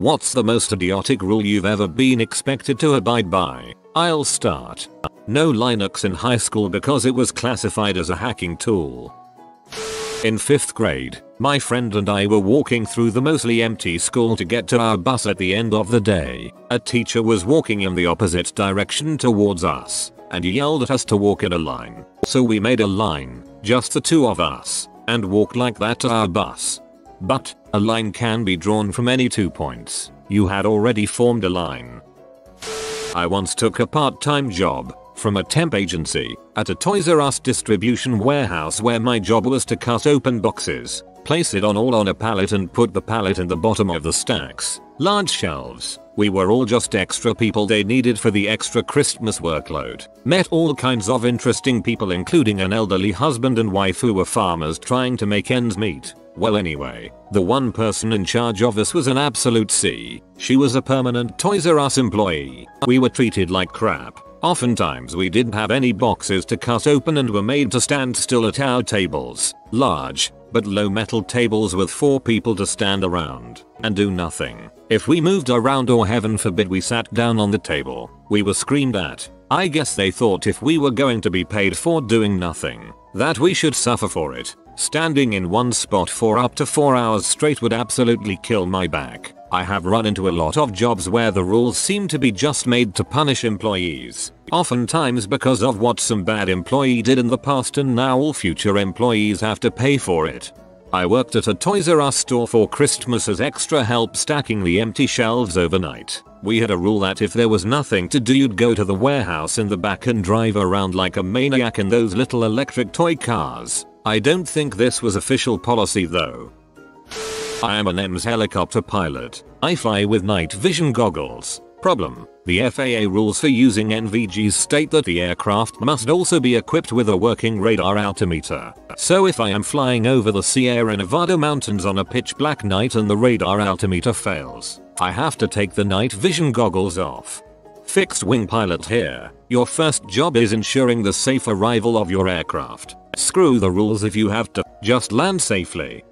What's the most idiotic rule you've ever been expected to abide by? I'll start. No Linux in high school because it was classified as a hacking tool. In 5th grade, my friend and I were walking through the mostly empty school to get to our bus at the end of the day. A teacher was walking in the opposite direction towards us, and he yelled at us to walk in a line. So we made a line, just the two of us, and walked like that to our bus. But, a line can be drawn from any 2 points. You had already formed a line. I once took a part-time job from a temp agency at a Toys R Us distribution warehouse where my job was to cut open boxes, place it all on a pallet and put the pallet in the bottom of the stacks, large shelves. We were all just extra people they needed for the extra Christmas workload. Met all kinds of interesting people including an elderly husband and wife who were farmers trying to make ends meet. Well anyway, the one person in charge of us was an absolute C. She was a permanent Toys R Us employee. We were treated like crap. Oftentimes we didn't have any boxes to cut open and were made to stand still at our tables, large, but low metal tables with 4 people to stand around and do nothing. If we moved around or heaven forbid we sat down on the table, we were screamed at. I guess they thought if we were going to be paid for doing nothing, that we should suffer for it. Standing in one spot for up to 4 hours straight would absolutely kill my back. I have run into a lot of jobs where the rules seem to be just made to punish employees, oftentimes because of what some bad employee did in the past and now all future employees have to pay for it. I worked at a Toys R Us store for Christmas as extra help stacking the empty shelves overnight. We had a rule that if there was nothing to do you'd go to the warehouse in the back and drive around like a maniac in those little electric toy cars. I don't think this was official policy though. I am an EMS helicopter pilot. I fly with night vision goggles. Problem: the FAA rules for using NVGs state that the aircraft must also be equipped with a working radar altimeter. So if I am flying over the Sierra Nevada mountains on a pitch black night and the radar altimeter fails, I have to take the night vision goggles off. Fixed wing pilot here. Your first job is ensuring the safe arrival of your aircraft. Screw the rules if you have to, just land safely.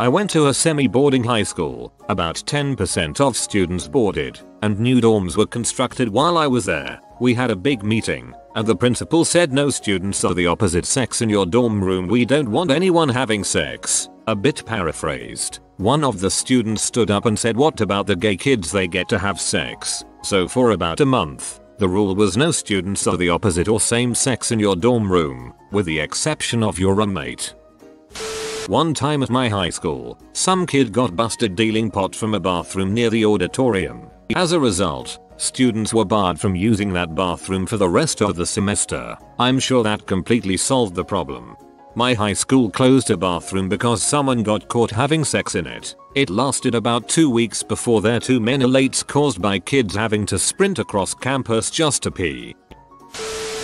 I went to a semi-boarding high school. About 10% of students boarded, and new dorms were constructed while I was there. We had a big meeting, and the principal said no students of the opposite sex in your dorm room. We don't want anyone having sex. A bit paraphrased. One of the students stood up and said, "What about the gay kids? They get to have sex." So for about a month, the rule was no students of the opposite or same sex in your dorm room, with the exception of your roommate. One time at my high school, some kid got busted dealing pot from a bathroom near the auditorium. As a result, students were barred from using that bathroom for the rest of the semester. I'm sure that completely solved the problem. My high school closed a bathroom because someone got caught having sex in it. It lasted about 2 weeks before their 2 minute lates caused by kids having to sprint across campus just to pee.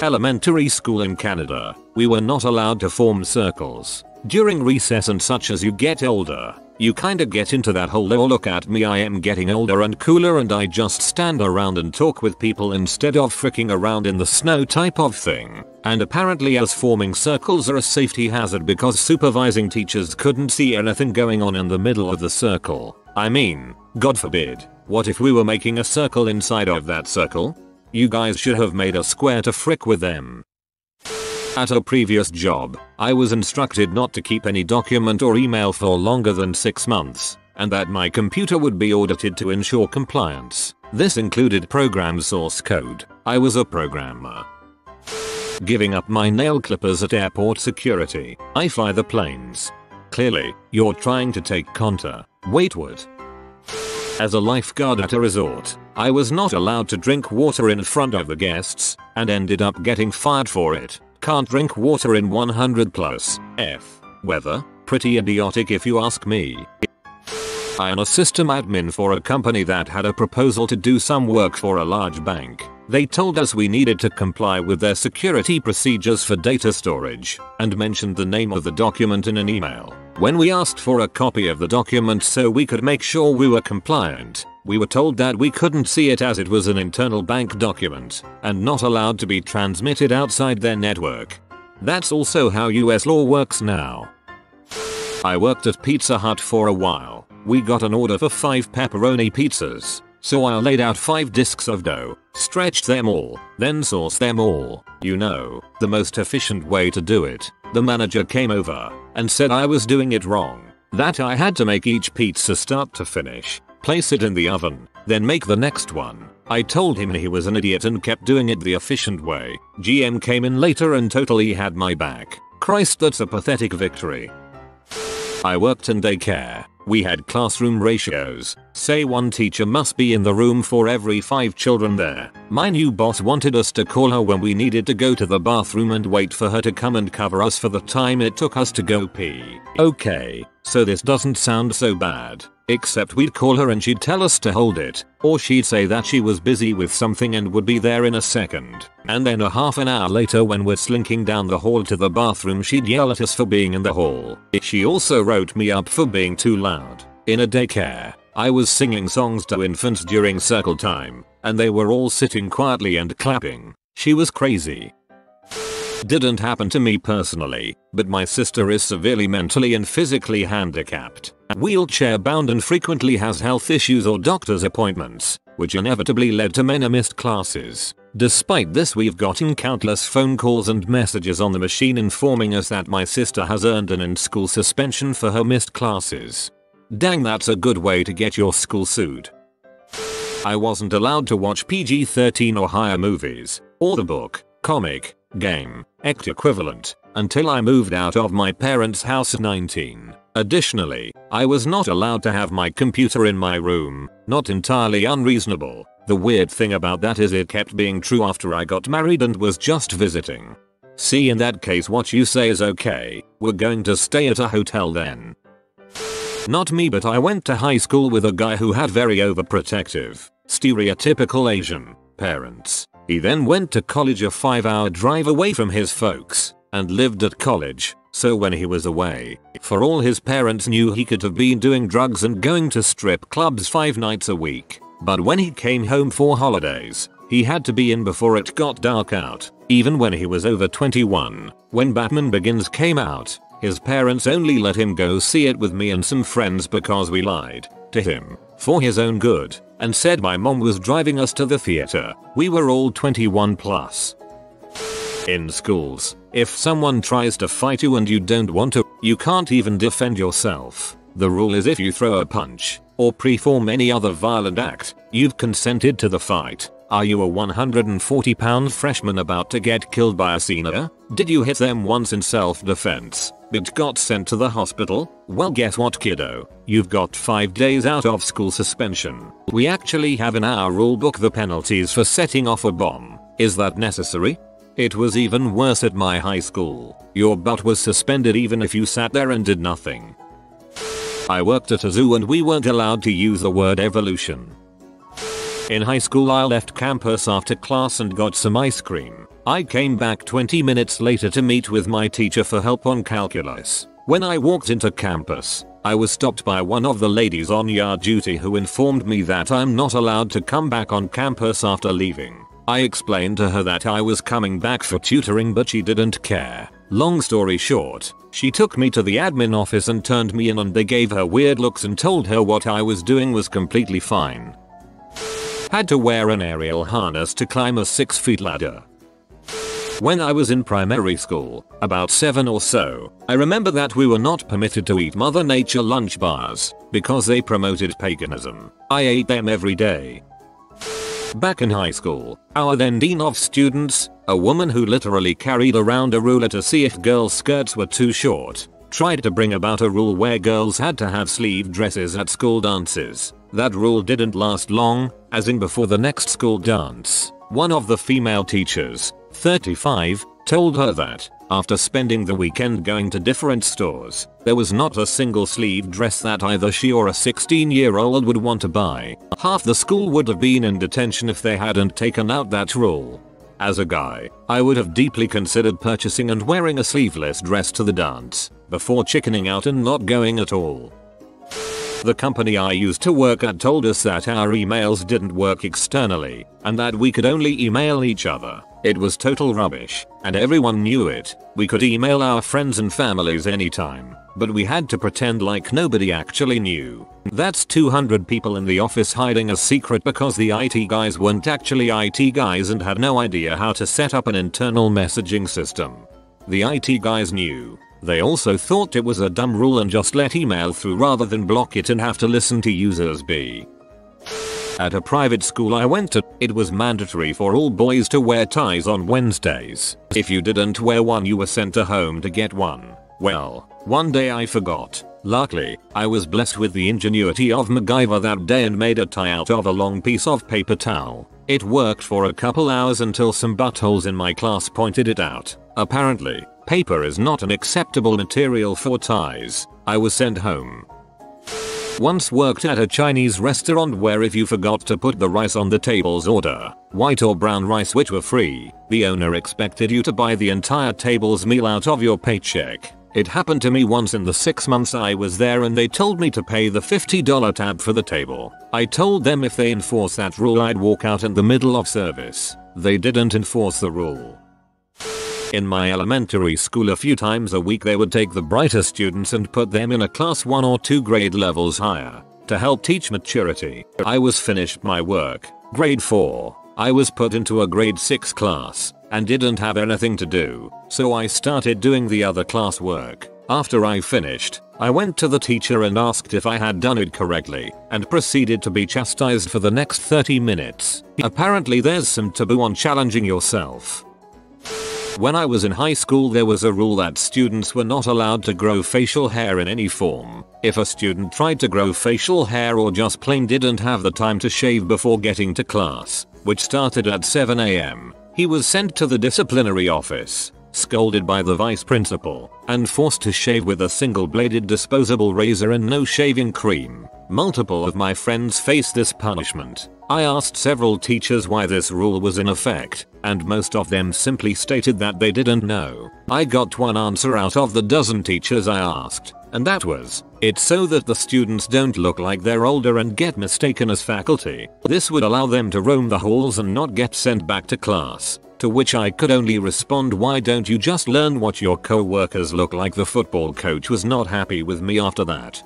Elementary school in Canada, we were not allowed to form circles during recess, and such as you get older, you kinda get into that whole "oh look at me, I am getting older and cooler and I just stand around and talk with people instead of fricking around in the snow" type of thing. And apparently as forming circles are a safety hazard because supervising teachers couldn't see anything going on in the middle of the circle. I mean, God forbid, what if we were making a circle inside of that circle? You guys should have made a square to frick with them. At a previous job, I was instructed not to keep any document or email for longer than 6 months, and that my computer would be audited to ensure compliance. This included program source code. I was a programmer. Giving up my nail clippers at airport security. I fly the planes. Clearly, you're trying to take Conta. Waitward. As a lifeguard at a resort, I was not allowed to drink water in front of the guests, and ended up getting fired for it. Can't drink water in 100+ F weather. Pretty idiotic if you ask me. I am a system admin for a company that had a proposal to do some work for a large bank. They told us we needed to comply with their security procedures for data storage, and mentioned the name of the document in an email. When we asked for a copy of the document so we could make sure we were compliant, we were told that we couldn't see it as it was an internal bank document and not allowed to be transmitted outside their network. That's also how US law works now. I worked at Pizza Hut for a while. We got an order for 5 pepperoni pizzas, so I laid out 5 discs of dough, stretched them all, then sauced them all. You know, the most efficient way to do it. The manager came over and said I was doing it wrong, that I had to make each pizza start to finish, place it in the oven, then make the next one. I told him he was an idiot and kept doing it the efficient way. GM came in later and totally had my back. Christ, that's a pathetic victory. I worked in daycare. We had classroom ratios, say 1 teacher must be in the room for every 5 children there. My new boss wanted us to call her when we needed to go to the bathroom and wait for her to come and cover us for the time it took us to go pee. Okay, so this doesn't sound so bad. Except we'd call her and she'd tell us to hold it, or she'd say that she was busy with something and would be there in a second. And then a half an hour later when we're slinking down the hall to the bathroom she'd yell at us for being in the hall. She also wrote me up for being too loud. In a daycare, I was singing songs to infants during circle time, and they were all sitting quietly and clapping. She was crazy. Didn't happen to me personally, but my sister is severely mentally and physically handicapped, wheelchair bound, and frequently has health issues or doctor's appointments, which inevitably led to many missed classes. Despite this, we've gotten countless phone calls and messages on the machine informing us that my sister has earned an in-school suspension for her missed classes. Dang, that's a good way to get your school sued. I wasn't allowed to watch PG-13 or higher movies, or the book, comic, game, act equivalent, until I moved out of my parents' house at 19. Additionally, I was not allowed to have my computer in my room. Not entirely unreasonable. The weird thing about that is it kept being true after I got married and was just visiting. See, in that case what you say is okay. We're going to stay at a hotel then. Not me, but I went to high school with a guy who had very overprotective, stereotypical Asian parents. He then went to college a 5-hour drive away from his folks and lived at college. So when he was away, for all his parents knew, he could have been doing drugs and going to strip clubs 5 nights a week. But when he came home for holidays, he had to be in before it got dark out. Even when he was over 21, when Batman Begins came out, his parents only let him go see it with me and some friends because we lied to him for his own good and said my mom was driving us to the theater. We were all 21 plus. In schools, if someone tries to fight you and you don't want to, you can't even defend yourself. The rule is if you throw a punch or perform any other violent act, you've consented to the fight. Are you a 140-pound freshman about to get killed by a senior? Did you hit them once in self-defense but got sent to the hospital? Well, guess what, kiddo? You've got 5 days out of school suspension. We actually have in our rule book the penalties for setting off a bomb. Is that necessary? It was even worse at my high school. Your butt was suspended even if you sat there and did nothing. I worked at a zoo and we weren't allowed to use the word evolution. In high school I left campus after class and got some ice cream. I came back 20 minutes later to meet with my teacher for help on calculus. When I walked into campus, I was stopped by one of the ladies on yard duty who informed me that I'm not allowed to come back on campus after leaving. I explained to her that I was coming back for tutoring, but she didn't care. Long story short, she took me to the admin office and turned me in, and they gave her weird looks and told her what I was doing was completely fine. Had to wear an aerial harness to climb a 6-foot ladder. When I was in primary school, about 7 or so, I remember that we were not permitted to eat Mother Nature lunch bars because they promoted paganism. I ate them every day. Back in high school, our then dean of students, a woman who literally carried around a ruler to see if girls' skirts were too short, tried to bring about a rule where girls had to have sleeve dresses at school dances. That rule didn't last long, as in before the next school dance, one of the female teachers, 35, told her that, after spending the weekend going to different stores, there was not a single sleeve dress that either she or a 16-year-old would want to buy. Half the school would have been in detention if they hadn't taken out that rule. As a guy, I would have deeply considered purchasing and wearing a sleeveless dress to the dance, before chickening out and not going at all. The company I used to work at told us that our emails didn't work externally, and that we could only email each other. It was total rubbish, and everyone knew it. We could email our friends and families anytime, but we had to pretend like nobody actually knew. That's 200 people in the office hiding a secret because the IT guys weren't actually IT guys and had no idea how to set up an internal messaging system. The IT guys knew. They also thought it was a dumb rule and just let email through rather than block it and have to listen to users be. At a private school I went to, it was mandatory for all boys to wear ties on Wednesdays. If you didn't wear one, you were sent to home to get one. Well, one day I forgot. Luckily, I was blessed with the ingenuity of MacGyver that day and made a tie out of a long piece of paper towel. It worked for a couple hours until some buttholes in my class pointed it out. Apparently, paper is not an acceptable material for ties. I was sent home. Once worked at a Chinese restaurant where if you forgot to put the rice on the table's order, white or brown rice which were free, the owner expected you to buy the entire table's meal out of your paycheck. It happened to me once in the 6 months I was there and they told me to pay the $50 tab for the table. I told them if they enforce that rule I'd walk out in the middle of service. They didn't enforce the rule. In my elementary school a few times a week they would take the brighter students and put them in a class 1 or 2 grade levels higher to help teach maturity. I was finished my work, grade 4. I was put into a grade 6 class and didn't have anything to do, so I started doing the other class work. After I finished, I went to the teacher and asked if I had done it correctly, and proceeded to be chastised for the next 30 minutes. Apparently there's some taboo on challenging yourself. When I was in high school there was a rule that students were not allowed to grow facial hair in any form. If a student tried to grow facial hair or just plain didn't have the time to shave before getting to class, which started at 7 a.m, he was sent to the disciplinary office, scolded by the vice principal, and forced to shave with a single-bladed disposable razor and no shaving cream. Multiple of my friends faced this punishment. I asked several teachers why this rule was in effect, and most of them simply stated that they didn't know. I got one answer out of the dozen teachers I asked, and that was, it's so that the students don't look like they're older and get mistaken as faculty. This would allow them to roam the halls and not get sent back to class. To which I could only respond, why don't you just learn what your co-workers look like? The football coach was not happy with me after that.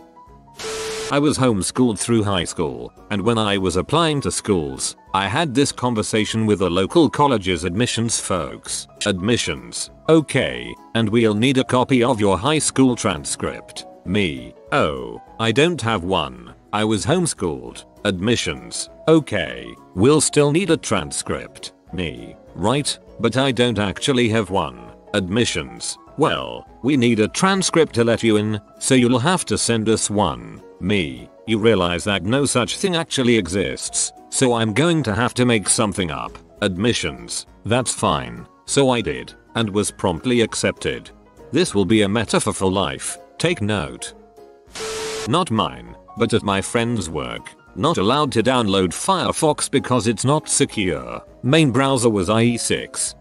I was homeschooled through high school, and when I was applying to schools, I had this conversation with the local college's admissions folks. Admissions, okay, and we'll need a copy of your high school transcript. Me, oh, I don't have one. I was homeschooled. Admissions, okay, we'll still need a transcript. Me, right, but I don't actually have one. Admissions, well, we need a transcript to let you in, so you'll have to send us one. Me, you realize that no such thing actually exists, so I'm going to have to make something up. Admissions, that's fine. So I did, and was promptly accepted. This will be a metaphor for life, take note. Not mine, but at my friend's work. Not allowed to download Firefox because it's not secure. Main browser was IE6.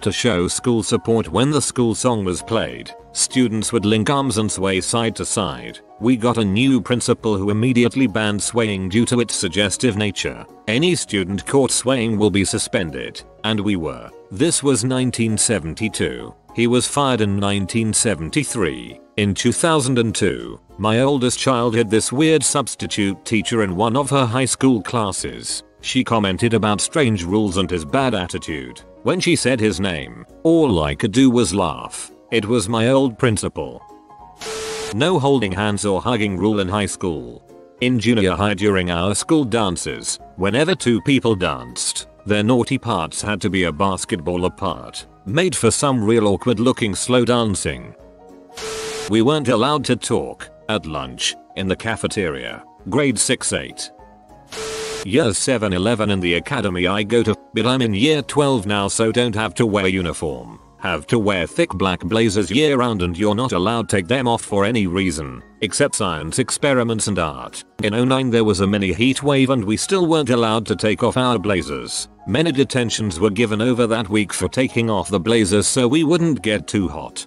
To show school support when the school song was played, students would link arms and sway side to side. We got a new principal who immediately banned swaying due to its suggestive nature. Any student caught swaying will be suspended, and we were. This was 1972. He was fired in 1973. In 2002, my oldest child had this weird substitute teacher in one of her high school classes. She commented about strange rules and his bad attitude. When she said his name, all I could do was laugh. It was my old principal. No holding hands or hugging rule in high school. In junior high during our school dances, whenever two people danced, their naughty parts had to be a basketball apart, made for some real awkward looking slow dancing. We weren't allowed to talk at lunch in the cafeteria. Grade 6-8. Years 7-11 in the academy I go to, but I'm in year 12 now, so don't have to wear uniform. Have to wear thick black blazers year round, and you're not allowed to take them off for any reason, except science experiments and art. In 09 there was a mini heat wave and we still weren't allowed to take off our blazers. Many detentions were given over that week for taking off the blazers so we wouldn't get too hot.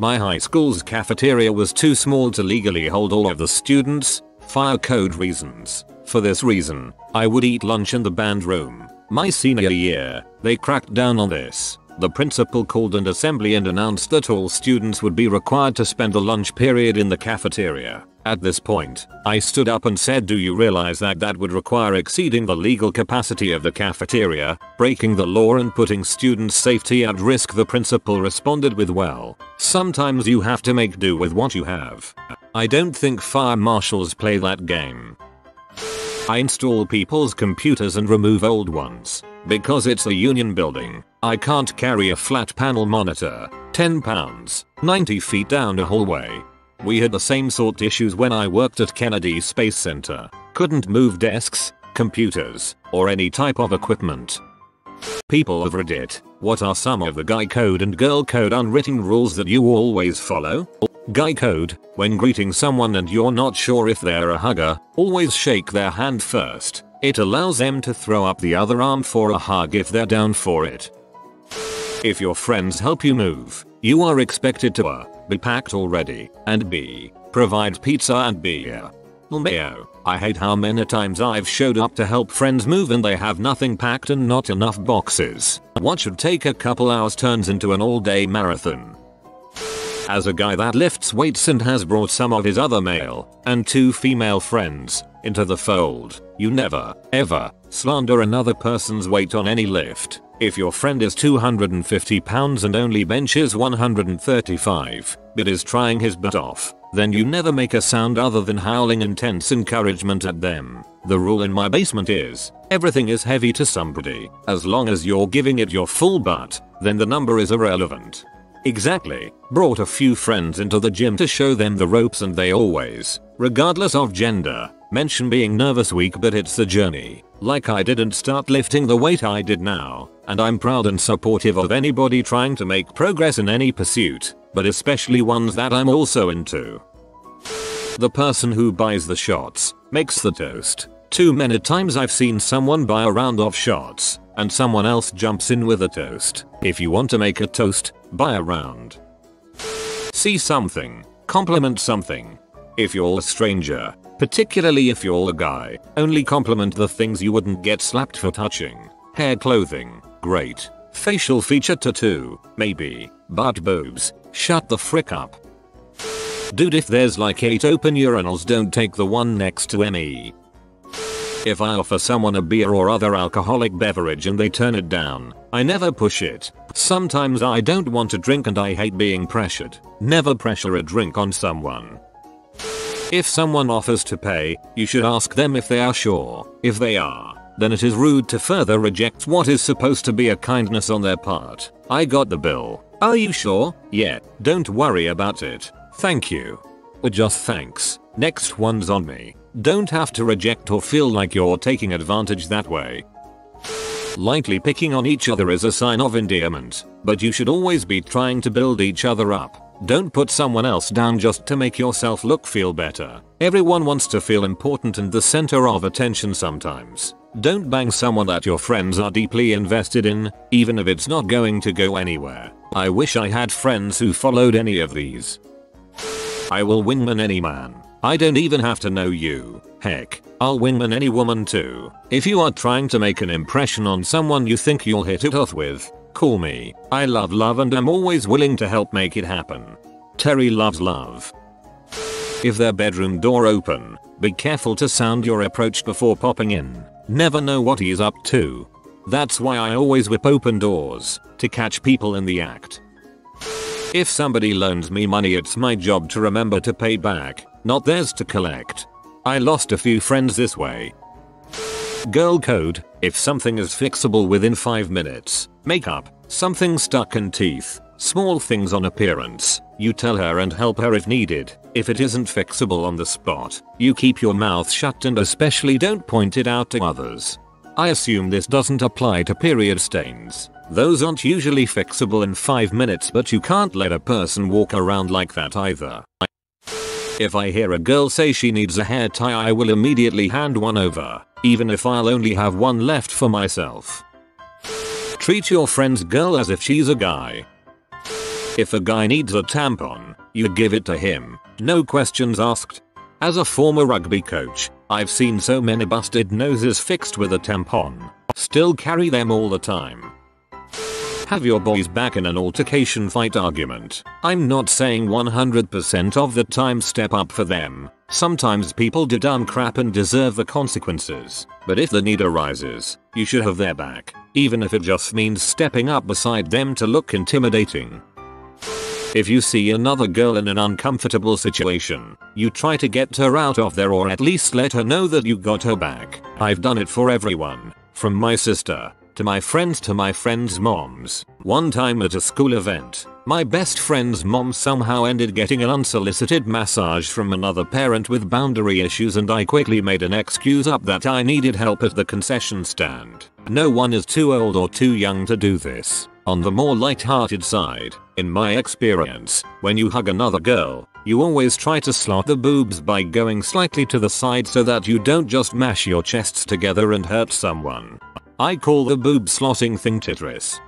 My high school's cafeteria was too small to legally hold all of the students, fire code reasons. For this reason, I would eat lunch in the band room. My senior year, they cracked down on this. The principal called an assembly and announced that all students would be required to spend the lunch period in the cafeteria. At this point, I stood up and said, "Do you realize that that would require exceeding the legal capacity of the cafeteria, breaking the law and putting students' safety at risk?" The principal responded with, "Well, sometimes you have to make do with what you have." I don't think fire marshals play that game. I install people's computers and remove old ones. Because it's a union building, I can't carry a flat panel monitor, 10 pounds, 90 feet down a hallway. We had the same sort issues when I worked at Kennedy Space Center. Couldn't move desks, computers, or any type of equipment. People of Reddit, what are some of the guy code and girl code unwritten rules that you always follow? Guy code: when greeting someone and you're not sure if they're a hugger, always shake their hand first. It allows them to throw up the other arm for a hug if they're down for it. If your friends help you move, you are expected to A. Be packed already, and B. Provide pizza and beer. Mayo, I hate how many times I've showed up to help friends move and they have nothing packed and not enough boxes. What should take a couple hours turns into an all-day marathon. As a guy that lifts weights and has brought some of his other male and two female friends into the fold, you never, ever slander another person's weight on any lift. If your friend is 250 pounds and only benches 135, but is trying his butt off, then you never make a sound other than howling intense encouragement at them. The rule in my basement is, everything is heavy to somebody. As long as you're giving it your full butt, then the number is irrelevant. Exactly. Brought a few friends into the gym to show them the ropes and they always, regardless of gender, mention being nervous weak, but it's the journey. Like, I didn't start lifting the weight I did now, and I'm proud and supportive of anybody trying to make progress in any pursuit, but especially ones that I'm also into. The person who buys the shots makes the toast. Too many times I've seen someone buy a round of shots, and someone else jumps in with a toast. If you want to make a toast, buy a round. See something, compliment something. If you're a stranger, particularly if you're a guy, only compliment the things you wouldn't get slapped for touching. Hair, clothing, great. Facial feature, tattoo, maybe, but boobs, shut the frick up. Dude, if there's like 8 open urinals, don't take the one next to me. If I offer someone a beer or other alcoholic beverage and they turn it down, I never push it. Sometimes I don't want to drink and I hate being pressured. Never pressure a drink on someone. If someone offers to pay, you should ask them if they are sure. If they are, then it is rude to further reject what is supposed to be a kindness on their part. I got the bill. Are you sure? Yeah. Don't worry about it. Thank you. Or just thanks. Next one's on me. Don't have to reject or feel like you're taking advantage that way. Lightly picking on each other is a sign of endearment, but you should always be trying to build each other up. Don't put someone else down just to make yourself feel better. Everyone wants to feel important and the center of attention sometimes. Don't bang someone that your friends are deeply invested in, even if it's not going to go anywhere. I wish I had friends who followed any of these. I will wingman any man. I don't even have to know you. Heck, I'll wingman any woman too. If you are trying to make an impression on someone you think you'll hit it off with, call me. I love love and I'm always willing to help make it happen. Terry loves love. If their bedroom door open, be careful to sound your approach before popping in. Never know what he's up to. That's why I always whip open doors, to catch people in the act. If somebody loans me money, it's my job to remember to pay back, not theirs to collect. I lost a few friends this way. Girl code: if something is fixable within 5 minutes, makeup, something stuck in teeth, small things on appearance, you tell her and help her if needed. If it isn't fixable on the spot, you keep your mouth shut and especially don't point it out to others. I assume this doesn't apply to period stains. Those aren't usually fixable in 5 minutes, but you can't let a person walk around like that either. If I hear a girl say she needs a hair tie, I will immediately hand one over, even if I'll only have one left for myself. Treat your friend's girl as if she's a guy. If a guy needs a tampon, you give it to him, no questions asked. As a former rugby coach, I've seen so many busted noses fixed with a tampon. Still carry them all the time. Have your boys back in an altercation, fight, argument. I'm not saying 100% of the time step up for them. Sometimes people do dumb crap and deserve the consequences. But if the need arises, you should have their back, even if it just means stepping up beside them to look intimidating. If you see another girl in an uncomfortable situation, you try to get her out of there or at least let her know that you got her back. I've done it for everyone, from my sister to my friends to my friends' moms. One time at a school event, my best friend's mom somehow ended getting an unsolicited massage from another parent with boundary issues, and I quickly made an excuse up that I needed help at the concession stand. No one is too old or too young to do this. On the more light-hearted side, in my experience, when you hug another girl, you always try to slot the boobs by going slightly to the side so that you don't just mash your chests together and hurt someone. I call the boob slotting thing Tetris.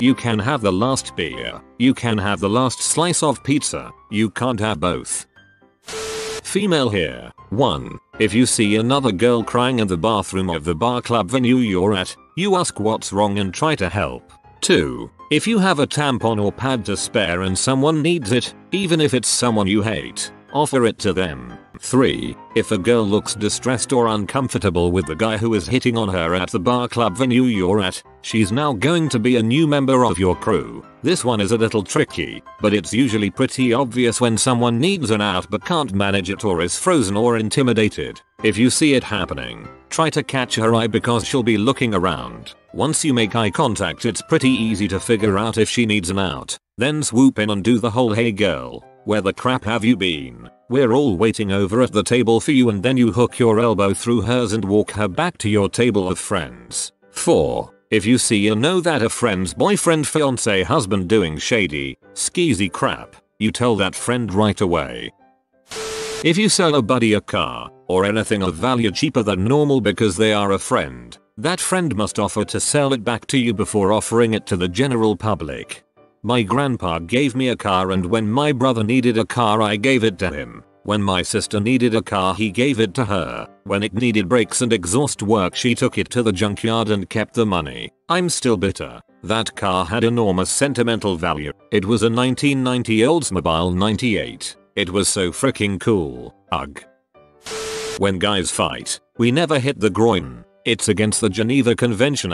You can have the last beer, you can have the last slice of pizza, you can't have both. Female here. 1. If you see another girl crying in the bathroom of the bar club venue you're at, you ask what's wrong and try to help. 2. If you have a tampon or pad to spare and someone needs it, even if it's someone you hate, offer it to them. 3. If a girl looks distressed or uncomfortable with the guy who is hitting on her at the bar club venue you're at, she's now going to be a new member of your crew. This one is a little tricky, but it's usually pretty obvious when someone needs an out but can't manage it or is frozen or intimidated. If you see it happening, try to catch her eye because she'll be looking around. Once you make eye contact, it's pretty easy to figure out if she needs an out. Then swoop in and do the whole "hey girl, where the crap have you been? We're all waiting over at the table for you," and then you hook your elbow through hers and walk her back to your table of friends. 4. If you see or know that a friend's boyfriend, fiancé, husband doing shady, skeezy crap, you tell that friend right away. If you sell a buddy a car or anything of value cheaper than normal because they are a friend, that friend must offer to sell it back to you before offering it to the general public. My grandpa gave me a car, and when my brother needed a car I gave it to him. When my sister needed a car he gave it to her. When it needed brakes and exhaust work she took it to the junkyard and kept the money. I'm still bitter. That car had enormous sentimental value. It was a 1990 Oldsmobile 98. It was so freaking cool. Ugh. When guys fight, we never hit the groin. It's against the Geneva Convention.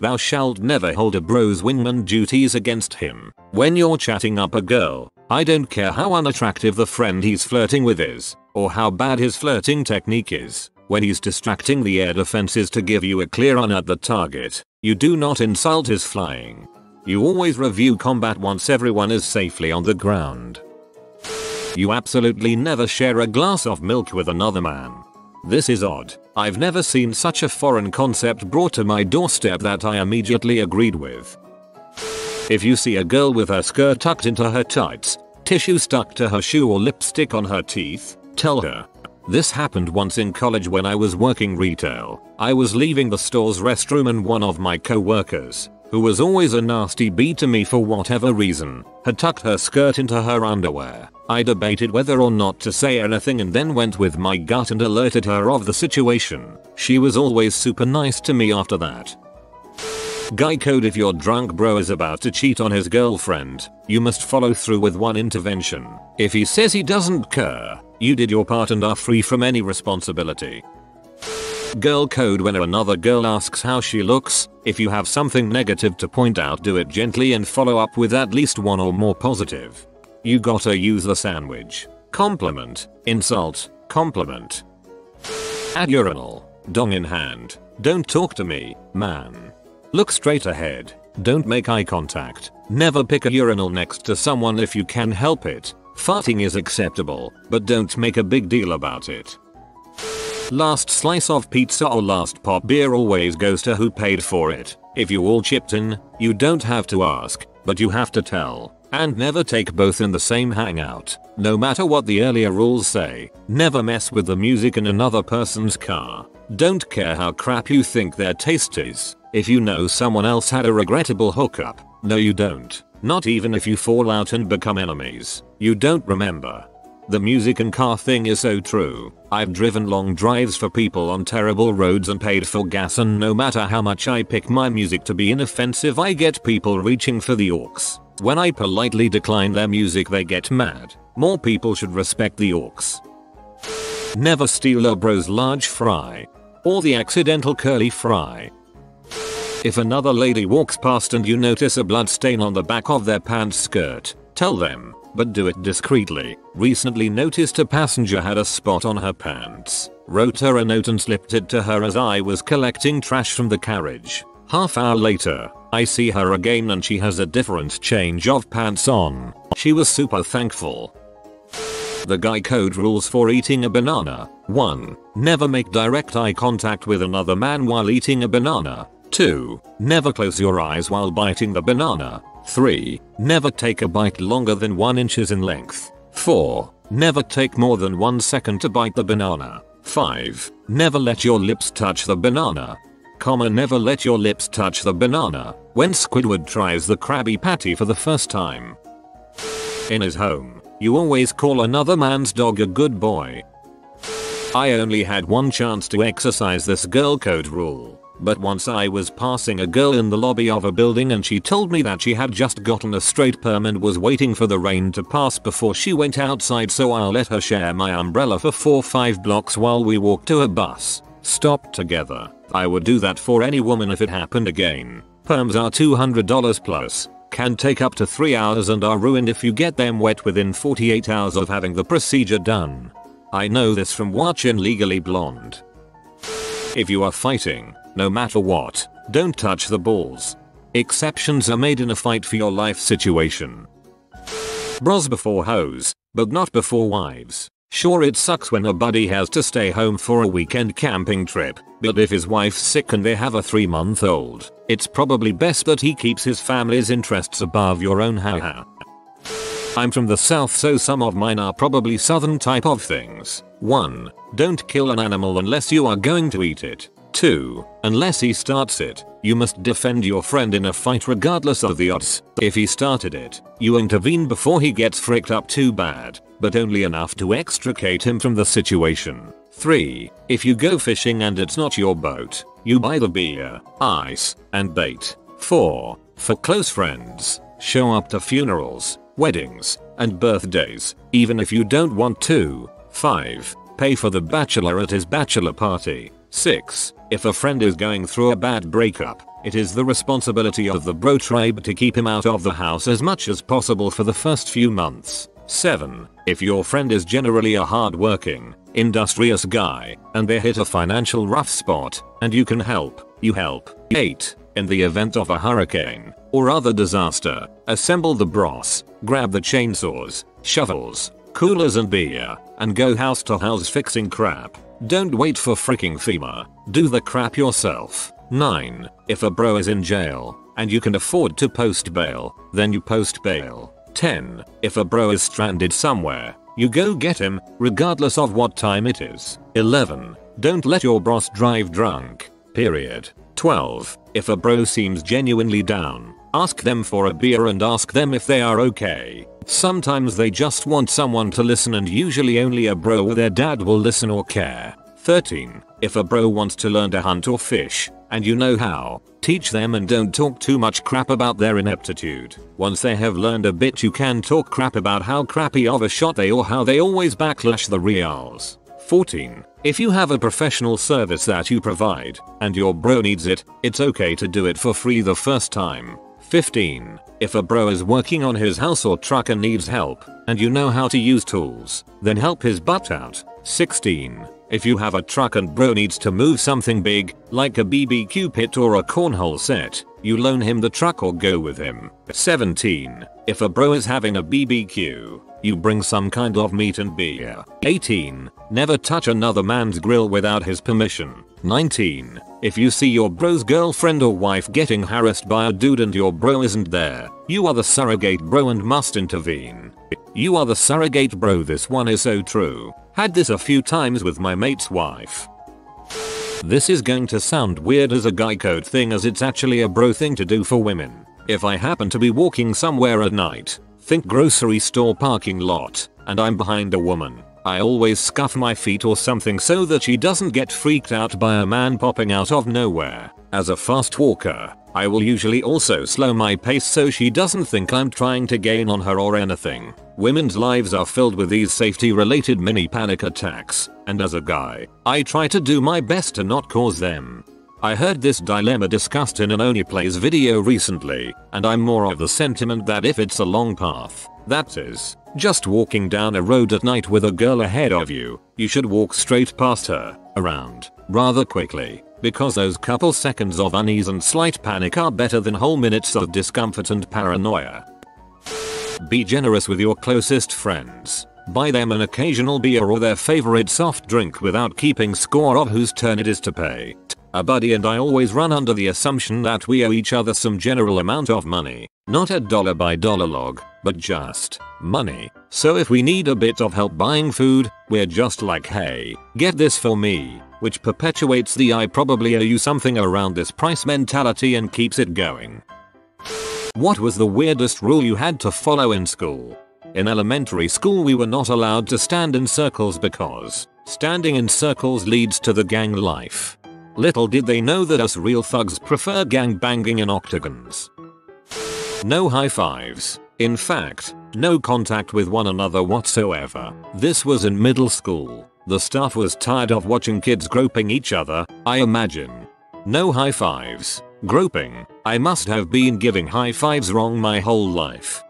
Thou shalt never hold a bro's wingman duties against him. When you're chatting up a girl, I don't care how unattractive the friend he's flirting with is, or how bad his flirting technique is. When he's distracting, the air defense is to give you a clear run at the target. You do not insult his flying. You always review combat once everyone is safely on the ground. You absolutely never share a glass of milk with another man. This is odd. I've never seen such a foreign concept brought to my doorstep that I immediately agreed with. If you see a girl with her skirt tucked into her tights, tissue stuck to her shoe or lipstick on her teeth, tell her. This happened once in college when I was working retail. I was leaving the store's restroom and one of my co-workers, who was always a nasty bee to me for whatever reason, had tucked her skirt into her underwear. I debated whether or not to say anything and then went with my gut and alerted her of the situation. She was always super nice to me after that. Guy code: if your drunk bro is about to cheat on his girlfriend, you must follow through with one intervention. If he says he doesn't care, you did your part and are free from any responsibility. Girl code: when another girl asks how she looks, if you have something negative to point out, do it gently and follow up with at least one or more positive. You gotta use the sandwich. Compliment, insult, compliment. At urinal, dong in hand: don't talk to me, man. Look straight ahead. Don't make eye contact. Never pick a urinal next to someone if you can help it. Farting is acceptable, but don't make a big deal about it. Last slice of pizza or last pop beer always goes to who paid for it. If you all chipped in, you don't have to ask, but you have to tell. And never take both in the same hangout. No matter what the earlier rules say, never mess with the music in another person's car. Don't care how crap you think their taste is. If you know someone else had a regrettable hookup, no you don't. Not even if you fall out and become enemies. You don't remember. The music and car thing is so true. I've driven long drives for people on terrible roads and paid for gas, and no matter how much I pick my music to be inoffensive, I get people reaching for the aux. When I politely decline their music, they get mad. More people should respect the aux. Never steal a bro's large fry. Or the accidental curly fry. If another lady walks past and you notice a blood stain on the back of their pants skirt, tell them, but do it discreetly. Recently noticed a passenger had a spot on her pants, wrote her a note and slipped it to her as I was collecting trash from the carriage. Half hour later, I see her again and she has a different change of pants on. She was super thankful. The guy code rules for eating a banana. 1. Never make direct eye contact with another man while eating a banana. 2. Never close your eyes while biting the banana. 3. Never take a bite longer than 1 inch in length. 4. Never take more than 1 second to bite the banana. 5. Never let your lips touch the banana. Never let your lips touch the banana when Squidward tries the Krabby Patty for the first time. In his home, you always call another man's dog a good boy. I only had one chance to exercise this girl code rule. But once I was passing a girl in the lobby of a building and she told me that she had just gotten a straight perm and was waiting for the rain to pass before she went outside, so I let her share my umbrella for 4-5 blocks while we walked to a bus stop together. I would do that for any woman if it happened again. Perms are $200 plus, can take up to 3 hours and are ruined if you get them wet within 48 hours of having the procedure done. I know this from watching Legally Blonde. If you are fighting, no matter what, don't touch the balls. Exceptions are made in a fight for your life situation. Bros before hoes, but not before wives. Sure, it sucks when a buddy has to stay home for a weekend camping trip, but if his wife's sick and they have a 3-month-old, it's probably best that he keeps his family's interests above your own. Haha. I'm from the south, so some of mine are probably southern type of things. 1. Don't kill an animal unless you are going to eat it. 2. Unless he starts it, you must defend your friend in a fight regardless of the odds. If he started it, you intervene before he gets fricked up too bad, but only enough to extricate him from the situation. 3. If you go fishing and it's not your boat, you buy the beer, ice, and bait. 4. For close friends, show up to funerals, weddings, and birthdays, even if you don't want to. 5. Pay for the bachelor at his bachelor party. 6. If a friend is going through a bad breakup, it is the responsibility of the bro tribe to keep him out of the house as much as possible for the first few months. 7. If your friend is generally a hard-working, industrious guy, and they hit a financial rough spot, and you can help, you help. 8. In the event of a hurricane or other disaster, assemble the bros, grab the chainsaws, shovels, coolers and beer, and go house to house fixing crap. Don't wait for freaking FEMA, do the crap yourself. 9. If a bro is in jail, and you can afford to post bail, then you post bail. 10. If a bro is stranded somewhere, you go get him, regardless of what time it is. 11. Don't let your bros drive drunk, period. 12. If a bro seems genuinely down, ask them for a beer and ask them if they are okay. Sometimes they just want someone to listen, and usually only a bro or their dad will listen or care. 13. If a bro wants to learn to hunt or fish, and you know how, teach them and don't talk too much crap about their ineptitude. Once they have learned a bit, you can talk crap about how crappy of a shot they or how they always backlash the reals. 14. If you have a professional service that you provide, and your bro needs it, it's okay to do it for free the first time. 15. If a bro is working on his house or truck and needs help, and you know how to use tools, then help his butt out. 16. If you have a truck and bro needs to move something big, like a BBQ pit or a cornhole set, you loan him the truck or go with him. 17. If a bro is having a BBQ, you bring some kind of meat and beer. 18. Never touch another man's grill without his permission. 19. If you see your bro's girlfriend or wife getting harassed by a dude and your bro isn't there, you are the surrogate bro and must intervene. You are the surrogate bro. This one is so true. Had this a few times with my mate's wife. This is going to sound weird as a guy code thing, as it's actually a bro thing to do for women. If I happen to be walking somewhere at night, Think grocery store parking lot, and I'm behind a woman. I always scuff my feet or something so that she doesn't get freaked out by a man popping out of nowhere. As a fast walker, I will usually also slow my pace so she doesn't think I'm trying to gain on her or anything. Women's lives are filled with these safety-related mini panic attacks, and as a guy, I try to do my best to not cause them. I heard this dilemma discussed in an Only Plays video recently, and I'm more of the sentiment that if it's a long path, that is, just walking down a road at night with a girl ahead of you, you should walk straight past her, around, rather quickly, because those couple seconds of unease and slight panic are better than whole minutes of discomfort and paranoia. Be generous with your closest friends. Buy them an occasional beer or their favorite soft drink without keeping score of whose turn it is to pay. A buddy and I always run under the assumption that we owe each other some general amount of money, not a dollar by dollar log, but just money. So if we need a bit of help buying food, we're just like, hey, get this for me, which perpetuates the I probably owe you something around this price mentality and keeps it going. What was the weirdest rule you had to follow in school? In elementary school we were not allowed to stand in circles because standing in circles leads to the gang life. Little did they know that us real thugs prefer gang banging in octagons. No high fives. In fact, no contact with one another whatsoever. This was in middle school. The staff was tired of watching kids groping each other, I imagine. No high fives. Groping. I must have been giving high fives wrong my whole life.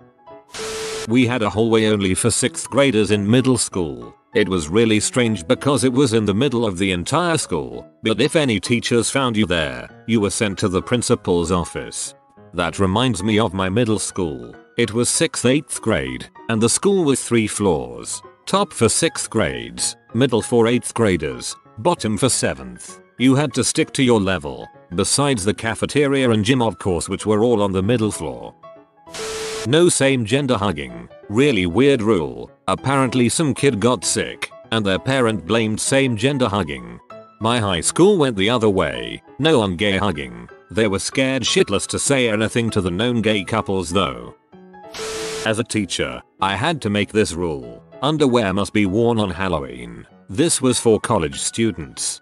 We had a hallway only for 6th graders in middle school. It was really strange because it was in the middle of the entire school, but if any teachers found you there, you were sent to the principal's office. That reminds me of my middle school. It was 6th-8th grade, and the school was 3 floors. Top for 6th grades, middle for 8th graders, bottom for 7th. You had to stick to your level, besides the cafeteria and gym of course, which were all on the middle floor. No same gender hugging. Really weird rule. Apparently some kid got sick, and their parent blamed same gender hugging. My high school went the other way. No on gay hugging. They were scared shitless to say anything to the known gay couples though. As a teacher, I had to make this rule. Underwear must be worn on Halloween. This was for college students.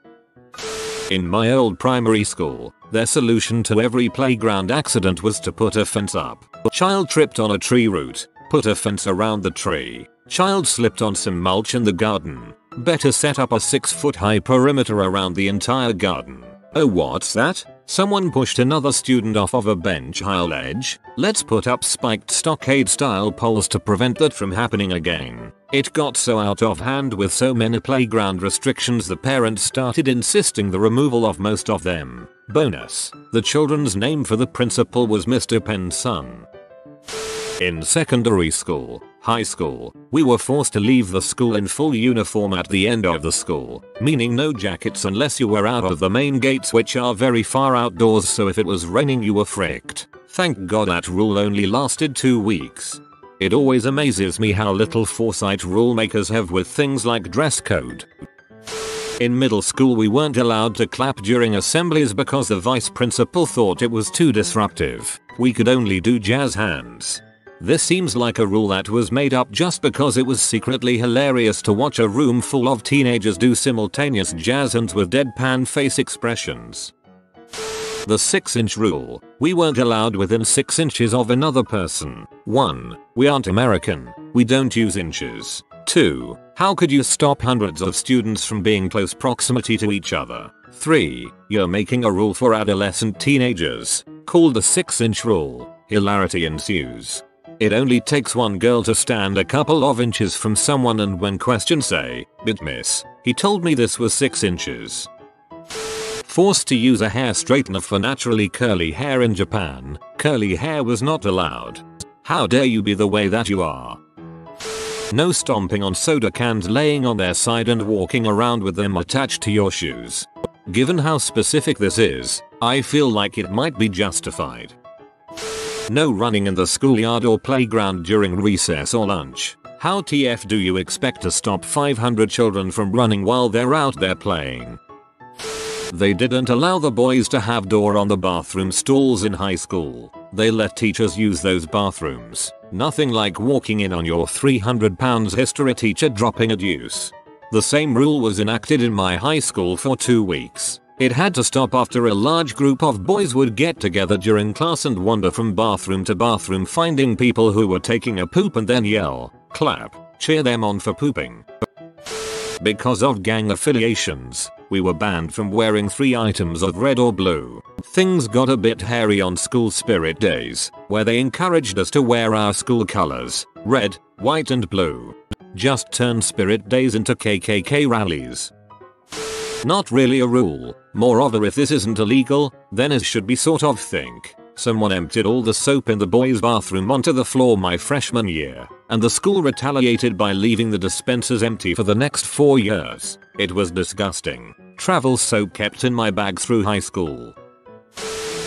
In my old primary school, their solution to every playground accident was to put a fence up. Child tripped on a tree root, put a fence around the tree. Child slipped on some mulch in the garden. Better set up a 6-foot high perimeter around the entire garden. Oh, what's that? Someone pushed another student off of a bench aisle edge. Let's put up spiked stockade style poles to prevent that from happening again. It got so out of hand with so many playground restrictions the parents started insisting the removal of most of them. Bonus, the children's name for the principal was Mr. Penn's son. In secondary school, high school, we were forced to leave the school in full uniform at the end of the school, meaning no jackets unless you were out of the main gates which are very far outdoors, so if it was raining you were fricked. Thank God that rule only lasted 2 weeks. It always amazes me how little foresight rule makers have with things like dress code. In middle school we weren't allowed to clap during assemblies because the vice principal thought it was too disruptive. We could only do jazz hands. This seems like a rule that was made up just because it was secretly hilarious to watch a room full of teenagers do simultaneous jazz hands with deadpan face expressions. The 6-inch rule. We weren't allowed within 6 inches of another person. 1. We aren't American. We don't use inches. 2. How could you stop hundreds of students from being close proximity to each other? 3. You're making a rule for adolescent teenagers, called the 6-inch rule. Hilarity ensues. It only takes one girl to stand a couple of inches from someone and when questioned say, "But miss, he told me this was 6 inches." Forced to use a hair straightener for naturally curly hair in Japan. Curly hair was not allowed. How dare you be the way that you are. No stomping on soda cans laying on their side and walking around with them attached to your shoes. Given how specific this is, I feel like it might be justified. No running in the schoolyard or playground during recess or lunch. How TF do you expect to stop 500 children from running while they're out there playing? They didn't allow the boys to have door on the bathroom stalls in high school. They let teachers use those bathrooms. Nothing like walking in on your 300 pounds history teacher dropping a deuce. The same rule was enacted in my high school for 2 weeks. It had to stop after a large group of boys would get together during class and wander from bathroom to bathroom finding people who were taking a poop and then yell, clap, cheer them on for pooping. Because of gang affiliations, we were banned from wearing 3 items of red or blue. Things got a bit hairy on school spirit days, where they encouraged us to wear our school colors, red, white and blue. Just turn spirit days into KKK rallies. Not really a rule, more of a if this isn't illegal, then it should be sort of think. Someone emptied all the soap in the boys' bathroom onto the floor my freshman year, and the school retaliated by leaving the dispensers empty for the next 4 years. It was disgusting. Travel soap kept in my bag through high school.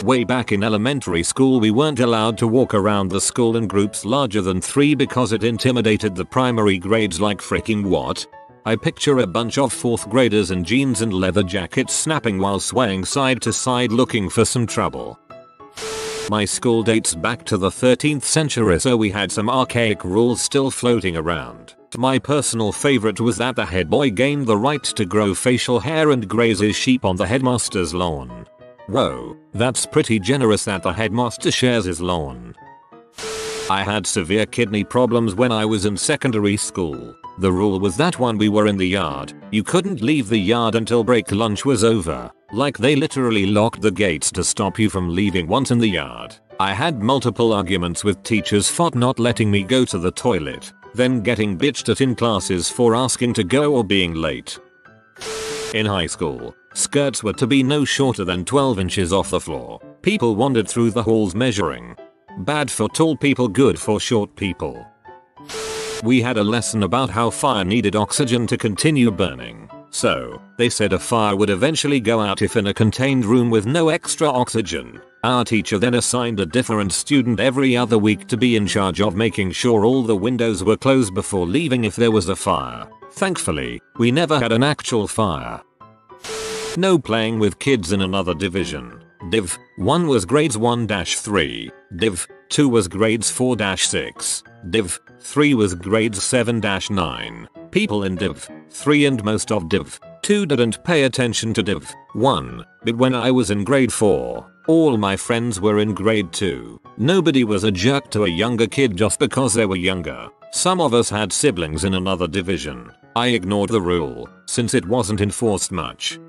Way back in elementary school we weren't allowed to walk around the school in groups larger than 3 because it intimidated the primary grades like freaking what? I picture a bunch of 4th graders in jeans and leather jackets snapping while swaying side to side looking for some trouble. My school dates back to the 13th century, so we had some archaic rules still floating around. My personal favorite was that the head boy gained the right to grow facial hair and graze his sheep on the headmaster's lawn. Whoa, that's pretty generous that the headmaster shares his lawn. I had severe kidney problems when I was in secondary school. The rule was that when we were in the yard, you couldn't leave the yard until break lunch was over. Like they literally locked the gates to stop you from leaving once in the yard. I had multiple arguments with teachers for not letting me go to the toilet, then getting bitched at in classes for asking to go or being late. In high school, skirts were to be no shorter than 12 inches off the floor. People wandered through the halls measuring. Bad for tall people, good for short people. We had a lesson about how fire needed oxygen to continue burning. So, they said a fire would eventually go out if in a contained room with no extra oxygen. Our teacher then assigned a different student every other week to be in charge of making sure all the windows were closed before leaving if there was a fire. Thankfully, we never had an actual fire. No playing with kids in another division. Div. 1 was grades 1-3. Div. 2 was grades 4-6. Div. 3 was grades 7-9. People in Div. 3 and most of Div. 2 didn't pay attention to Div. 1, but when I was in grade 4, all my friends were in grade 2. Nobody was a jerk to a younger kid just because they were younger. Some of us had siblings in another division. I ignored the rule, since it wasn't enforced much.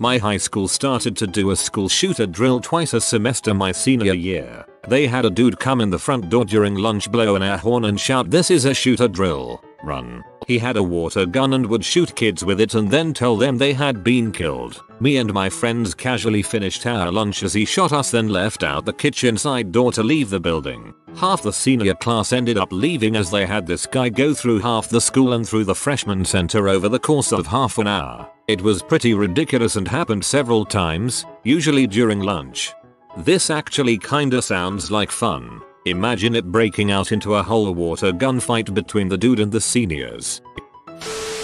My high school started to do a school shooter drill twice a semester my senior year. They had a dude come in the front door during lunch, blow an air horn and shout, "This is a shooter drill, run." He had a water gun and would shoot kids with it and then tell them they had been killed. Me and my friends casually finished our lunch as he shot us, then left out the kitchen side door to leave the building. Half the senior class ended up leaving as they had this guy go through half the school and through the freshman center over the course of half an hour. It was pretty ridiculous and happened several times, usually during lunch. This actually kinda sounds like fun. Imagine it breaking out into a whole water gunfight between the dude and the seniors.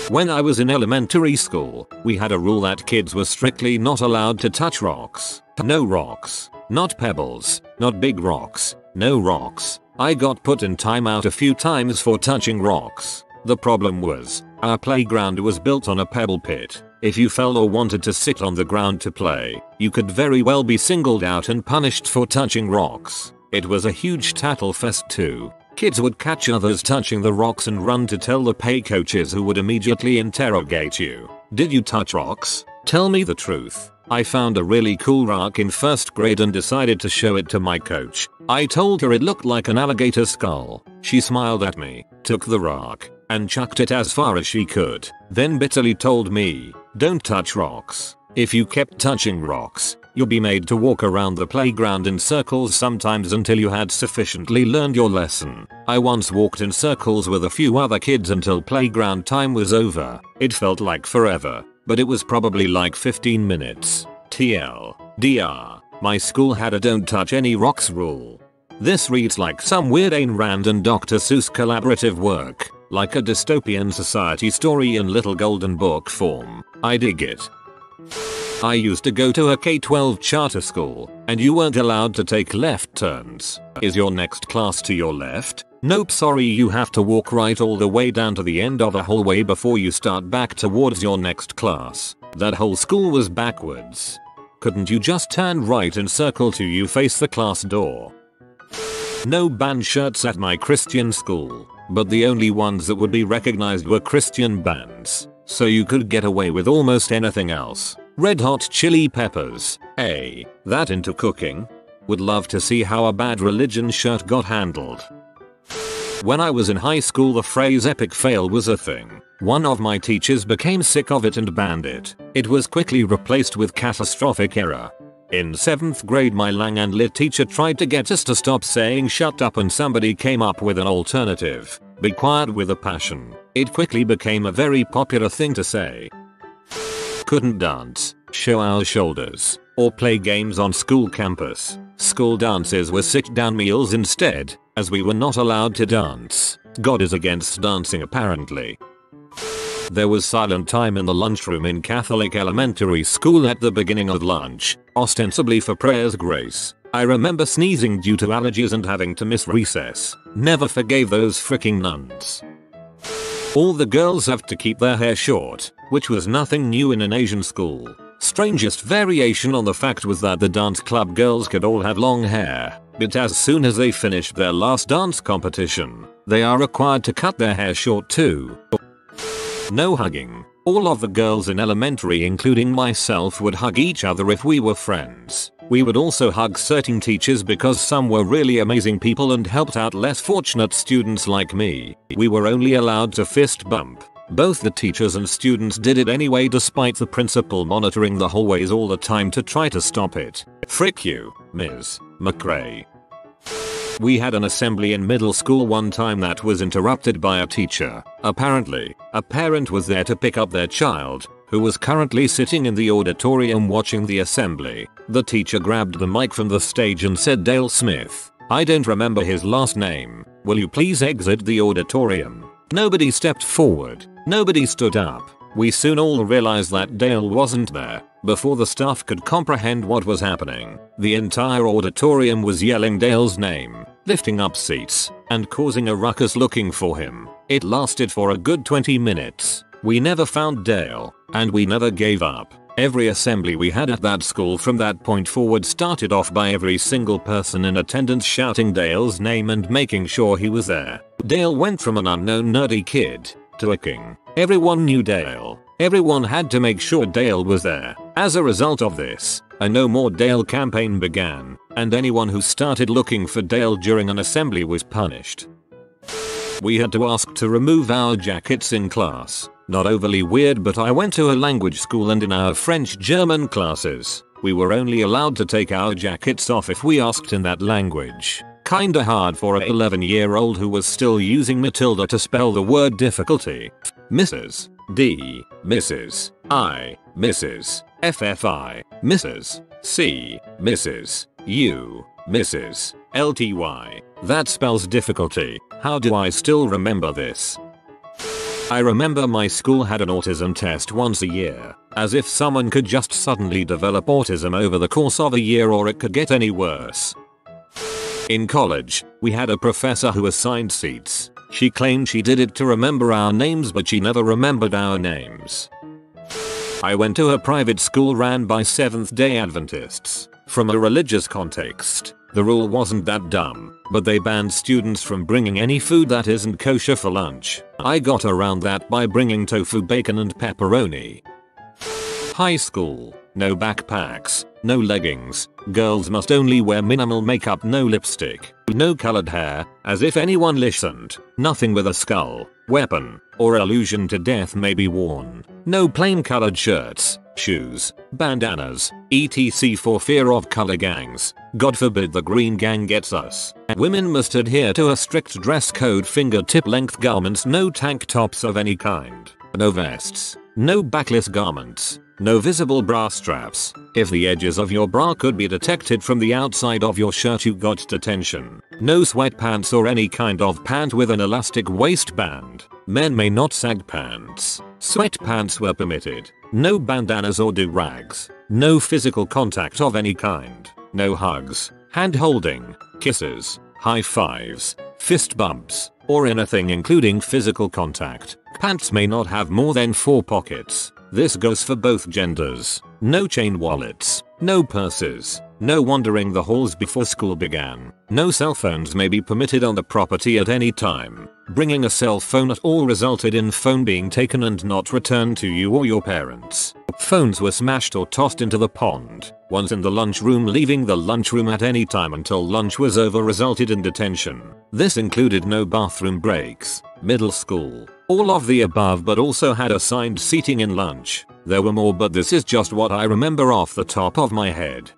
When I was in elementary school, we had a rule that kids were strictly not allowed to touch rocks. No rocks, not pebbles, not big rocks, no rocks. I got put in timeout a few times for touching rocks. The problem was, our playground was built on a pebble pit. If you fell or wanted to sit on the ground to play, you could very well be singled out and punished for touching rocks. It was a huge tattle fest too. Kids would catch others touching the rocks and run to tell the pay coaches, who would immediately interrogate you. "Did you touch rocks? Tell me the truth." I found a really cool rock in 1st grade and decided to show it to my coach. I told her it looked like an alligator skull. She smiled at me, took the rock, and chucked it as far as she could, then bitterly told me, "Don't touch rocks. If you kept touching rocks, you'll be made to walk around the playground in circles sometimes until you had sufficiently learned your lesson." I once walked in circles with a few other kids until playground time was over. It felt like forever, but it was probably like 15 minutes. TL.DR. My school had a don't touch any rocks rule. This reads like some weird Ayn Rand and Dr. Seuss collaborative work. Like a dystopian society story in little golden book form. I dig it. I used to go to a K-12 charter school. and you weren't allowed to take left turns. Is your next class to your left? Nope, sorry, you have to walk right all the way down to the end of the hallway before you start back towards your next class. That whole school was backwards. Couldn't you just turn right and circle till you face the class door? No band shirts at my Christian school, but the only ones that would be recognized were Christian bands, so you could get away with almost anything else. Red Hot Chili Peppers, eh? That into cooking? Would love to see how a bad religion shirt got handled. When I was in high school, the phrase epic fail was a thing. One of my teachers became sick of it and banned it. It was quickly replaced with catastrophic error. In 7th grade, my Lang and Lit teacher tried to get us to stop saying shut up, and somebody came up with an alternative: be quiet with a passion. It quickly became a very popular thing to say. Couldn't dance, show our shoulders, or play games on school campus. School dances were sit-down meals instead, as we were not allowed to dance. God is against dancing apparently. There was silent time in the lunchroom in Catholic elementary school at the beginning of lunch, ostensibly for prayer's grace. I remember sneezing due to allergies and having to miss recess. Never forgave those freaking nuns. All the girls have to keep their hair short, which was nothing new in an Asian school. Strangest variation on the fact was that the dance club girls could all have long hair, but as soon as they finished their last dance competition, they are required to cut their hair short too. No hugging. All of the girls in elementary, including myself, would hug each other if we were friends. We would also hug certain teachers because some were really amazing people and helped out less fortunate students like me. We were only allowed to fist bump. Both the teachers and students did it anyway, despite the principal monitoring the hallways all the time to try to stop it. Frick you, Ms. McRae. We had an assembly in middle school one time that was interrupted by a teacher. Apparently, a parent was there to pick up their child, who was currently sitting in the auditorium watching the assembly. The teacher grabbed the mic from the stage and said, "Dale Smith, I don't remember his last name, will you please exit the auditorium?" Nobody stepped forward. Nobody stood up. We soon all realized that Dale wasn't there. Before the staff could comprehend what was happening, the entire auditorium was yelling Dale's name, lifting up seats, and causing a ruckus looking for him. It lasted for a good 20 minutes. We never found Dale, and we never gave up. Every assembly we had at that school from that point forward started off by every single person in attendance shouting Dale's name and making sure he was there. Dale went from an unknown nerdy kid to a king. Everyone knew Dale. Everyone had to make sure Dale was there. As a result of this, a No More Dale campaign began, and anyone who started looking for Dale during an assembly was punished. We had to ask to remove our jackets in class. Not overly weird, but I went to a language school, and in our French-German classes, we were only allowed to take our jackets off if we asked in that language. Kinda hard for an 11-year-old who was still using Matilda to spell the word difficulty. Mrs. D, Mrs. I, Mrs. FFI, Mrs. C, Mrs. U, Mrs. LTY. That spells difficulty. How do I still remember this? I remember my school had an autism test once a year, as if someone could just suddenly develop autism over the course of a year, or it could get any worse. In college, we had a professor who assigned seats. She claimed she did it to remember our names, but she never remembered our names. I went to a private school ran by Seventh-day Adventists. From a religious context, the rule wasn't that dumb, but they banned students from bringing any food that isn't kosher for lunch. I got around that by bringing tofu, bacon, and pepperoni. High school. No backpacks, no leggings, girls must only wear minimal makeup, no lipstick, no colored hair, as if anyone listened. Nothing with a skull, weapon, or allusion to death may be worn. No plain colored shirts, shoes, bandanas, etc. for fear of color gangs. God forbid the green gang gets us. Women must adhere to a strict dress code, fingertip length garments, no tank tops of any kind, no vests, no backless garments. No visible bra straps. If the edges of your bra could be detected from the outside of your shirt, you got detention. No sweatpants or any kind of pant with an elastic waistband. Men may not sag pants. Sweatpants were permitted. No bandanas or do rags. No physical contact of any kind. No hugs, hand holding, kisses, high fives, fist bumps, or anything including physical contact. Pants may not have more than 4 pockets. This goes for both genders. No chain wallets, no purses, no wandering the halls before school began. No cell phones may be permitted on the property at any time. Bringing a cell phone at all resulted in phone being taken and not returned to you or your parents. Phones were smashed or tossed into the pond. Ones in the lunchroom leaving the lunchroom at any time until lunch was over resulted in detention. This included no bathroom breaks. Middle school. All of the above, but also had assigned seating in lunch. There were more, but this is just what I remember off the top of my head.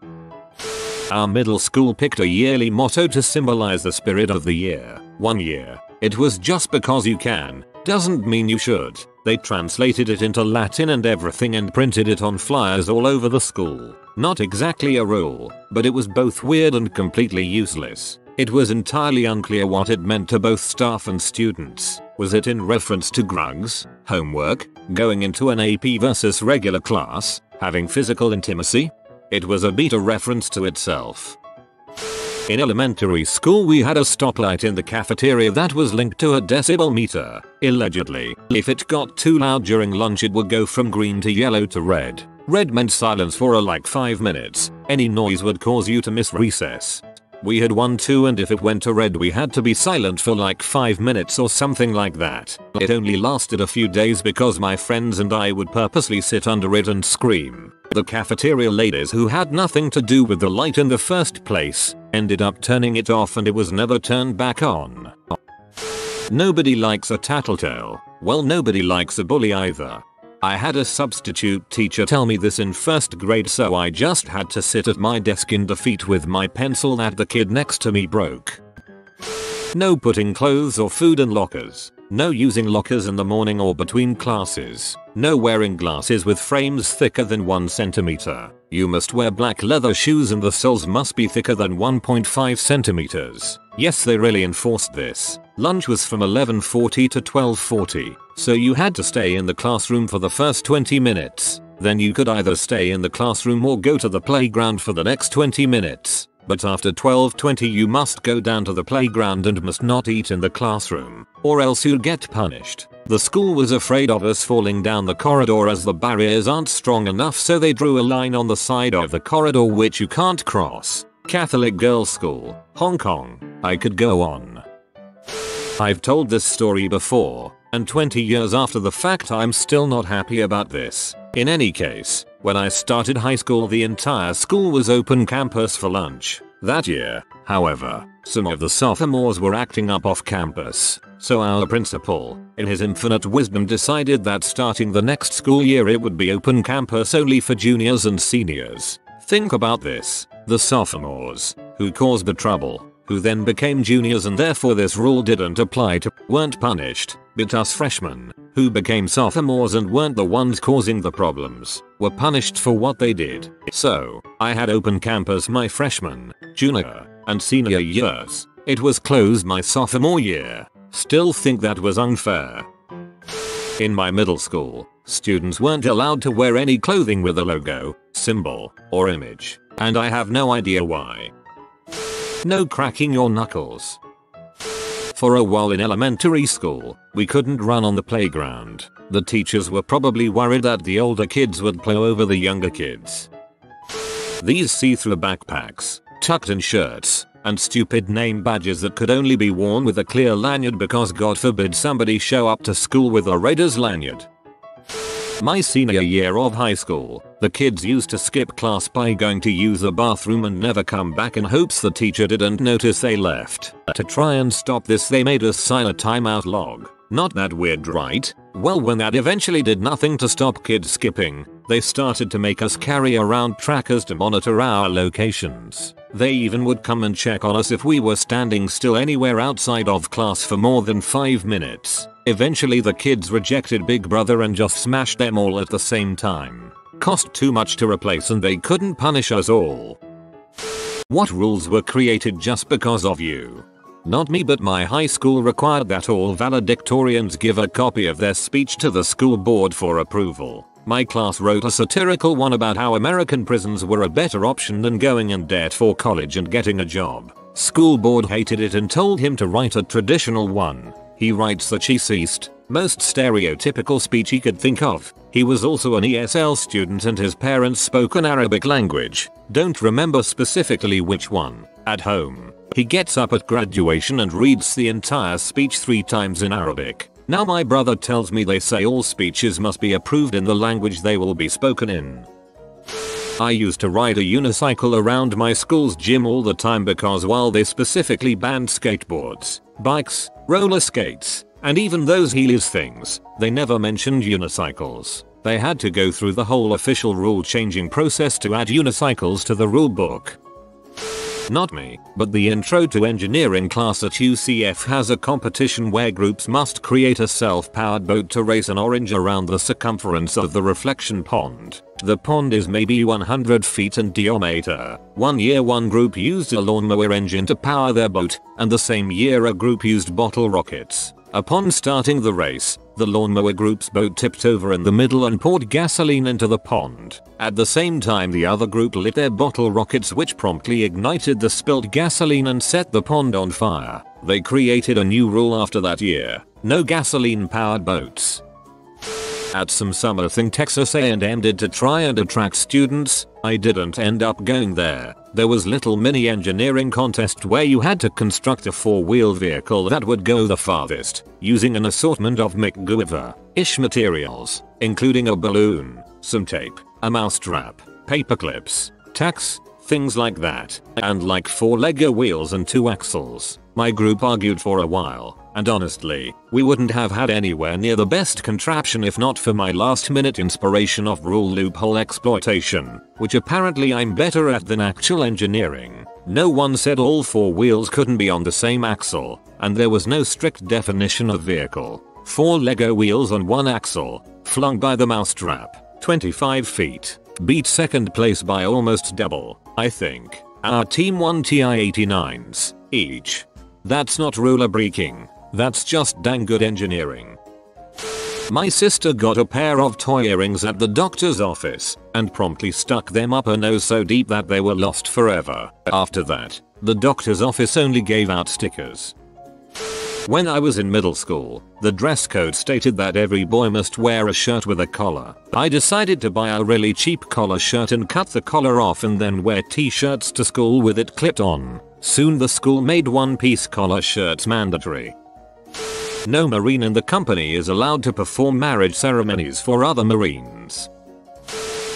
Our middle school picked a yearly motto to symbolize the spirit of the year. One year, it was "Just because you can, doesn't mean you should." They translated it into Latin and everything and printed it on flyers all over the school. Not exactly a rule, but it was both weird and completely useless. It was entirely unclear what it meant to both staff and students. Was it in reference to drugs, homework, going into an AP versus regular class, having physical intimacy? It was a beta reference to itself. In elementary school, we had a stoplight in the cafeteria that was linked to a decibel meter. Allegedly, if it got too loud during lunch, it would go from green to yellow to red. Red meant silence for like 5 minutes. Any noise would cause you to miss recess. We had one too, and if it went to red, we had to be silent for like 5 minutes or something like that. It only lasted a few days because my friends and I would purposely sit under it and scream. The cafeteria ladies, who had nothing to do with the light in the first place, ended up turning it off, and it was never turned back on. Nobody likes a tattletale. Well, nobody likes a bully either. I had a substitute teacher tell me this in first grade, so I just had to sit at my desk in defeat with my pencil that the kid next to me broke. No putting clothes or food in lockers. No using lockers in the morning or between classes. No wearing glasses with frames thicker than 1 centimeter. You must wear black leather shoes and the soles must be thicker than 1.5 centimeters. Yes, they really enforced this. Lunch was from 11:40 to 12:40, so you had to stay in the classroom for the first 20 minutes. Then you could either stay in the classroom or go to the playground for the next 20 minutes. But after 12:20 you must go down to the playground and must not eat in the classroom, or else you'll get punished. The school was afraid of us falling down the corridor as the barriers aren't strong enough, so they drew a line on the side of the corridor which you can't cross. Catholic girls' school, Hong Kong. I could go on. I've told this story before, and 20 years after the fact I'm still not happy about this. In any case, when I started high school, the entire school was open campus for lunch. That year, however, some of the sophomores were acting up off campus, so our principal, in his infinite wisdom, decided that starting the next school year it would be open campus only for juniors and seniors. Think about this, the sophomores, who caused the trouble, who then became juniors and therefore this rule didn't apply to, weren't punished, but us freshmen, who became sophomores and weren't the ones causing the problems, were punished for what they did. So, I had open campus my freshman, junior, and senior years. It was closed my sophomore year. Still think that was unfair. In my middle school, students weren't allowed to wear any clothing with a logo, symbol, or image, and I have no idea why. No cracking your knuckles. For a while in elementary school, we couldn't run on the playground. The teachers were probably worried that the older kids would play over the younger kids. These see-through backpacks, tucked-in shirts, and stupid name badges that could only be worn with a clear lanyard because God forbid somebody show up to school with a Raiders lanyard. My senior year of high school, the kids used to skip class by going to use the bathroom and never come back in hopes the teacher didn't notice they left. To try and stop this, they made us sign a timeout log. Not that weird, right? Well, when that eventually did nothing to stop kids skipping, they started to make us carry around trackers to monitor our locations. They even would come and check on us if we were standing still anywhere outside of class for more than 5 minutes. Eventually the kids rejected Big Brother and just smashed them all at the same time. Cost too much to replace and they couldn't punish us all. What rules were created just because of you? Not me, but my high school required that all valedictorians give a copy of their speech to the school board for approval. My class wrote a satirical one about how American prisons were a better option than going in debt for college and getting a job. School board hated it and told him to write a traditional one. He writes the cheesiest, most stereotypical speech he could think of. He was also an ESL student and his parents spoke an Arabic language. Don't remember specifically which one. At home, he gets up at graduation and reads the entire speech 3 times in Arabic. Now my brother tells me they say all speeches must be approved in the language they will be spoken in. I used to ride a unicycle around my school's gym all the time because while they specifically banned skateboards, bikes, roller skates, and even those Heelys things, they never mentioned unicycles. They had to go through the whole official rule changing process to add unicycles to the rule book. Not me, but the intro to engineering class at UCF has a competition where groups must create a self-powered boat to race an orange around the circumference of the reflection pond. The pond is maybe 100 feet in diameter. One year one group used a lawnmower engine to power their boat, and the same year a group used bottle rockets. Upon starting the race, the lawnmower group's boat tipped over in the middle and poured gasoline into the pond. At the same time the other group lit their bottle rockets which promptly ignited the spilt gasoline and set the pond on fire. They created a new rule after that year: no gasoline-powered boats. At some summer thing Texas A&M did to try and attract students, I didn't end up going there. There was little mini engineering contest where you had to construct a 4-wheel vehicle that would go the farthest, using an assortment of MacGyver-ish materials, including a balloon, some tape, a mousetrap, paper clips, tacks, things like that, and like 4 Lego wheels and 2 axles. My group argued for a while, and honestly, we wouldn't have had anywhere near the best contraption if not for my last-minute inspiration of rule loophole exploitation, which apparently I'm better at than actual engineering. No one said all 4 wheels couldn't be on the same axle, and there was no strict definition of vehicle. 4 Lego wheels on 1 axle, flung by the mousetrap, 25 feet, beat second place by almost double, I think. Our team won TI-89s, each. That's not ruler breaking. That's just dang good engineering. My sister got a pair of toy earrings at the doctor's office and promptly stuck them up her nose so deep that they were lost forever. After that, the doctor's office only gave out stickers. When I was in middle school, the dress code stated that every boy must wear a shirt with a collar. I decided to buy a really cheap collar shirt and cut the collar off and then wear t-shirts to school with it clipped on. Soon the school made one-piece collar shirts mandatory. No Marine in the company is allowed to perform marriage ceremonies for other Marines.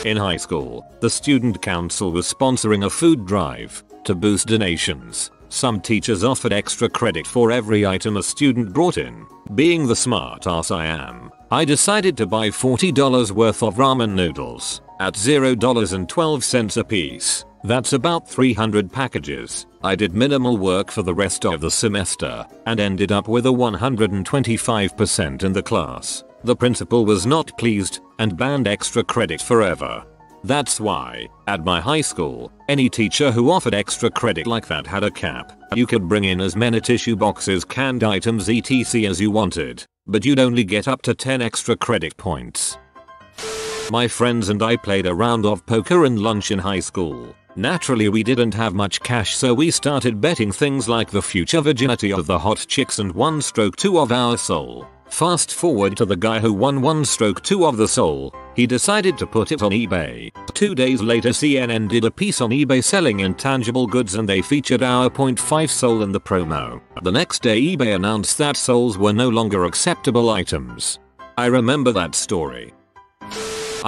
In high school, the student council was sponsoring a food drive to boost donations. Some teachers offered extra credit for every item a student brought in. Being the smart ass I am, I decided to buy $40 worth of ramen noodles at $0.12 a piece. That's about 300 packages. I did minimal work for the rest of the semester and ended up with a 125% in the class. The principal was not pleased and banned extra credit forever. That's why, at my high school, any teacher who offered extra credit like that had a cap. You could bring in as many tissue boxes, canned items, etc. as you wanted, but you'd only get up to 10 extra credit points. My friends and I played a round of poker and lunch in high school. Naturally we didn't have much cash so we started betting things like the future virginity of the hot chicks and 1/2 of our soul. Fast forward to the guy who won 1/2 of the soul. He decided to put it on eBay. 2 days later CNN did a piece on eBay selling intangible goods and they featured our 0.5 soul in the promo. The next day eBay announced that souls were no longer acceptable items. I remember that story.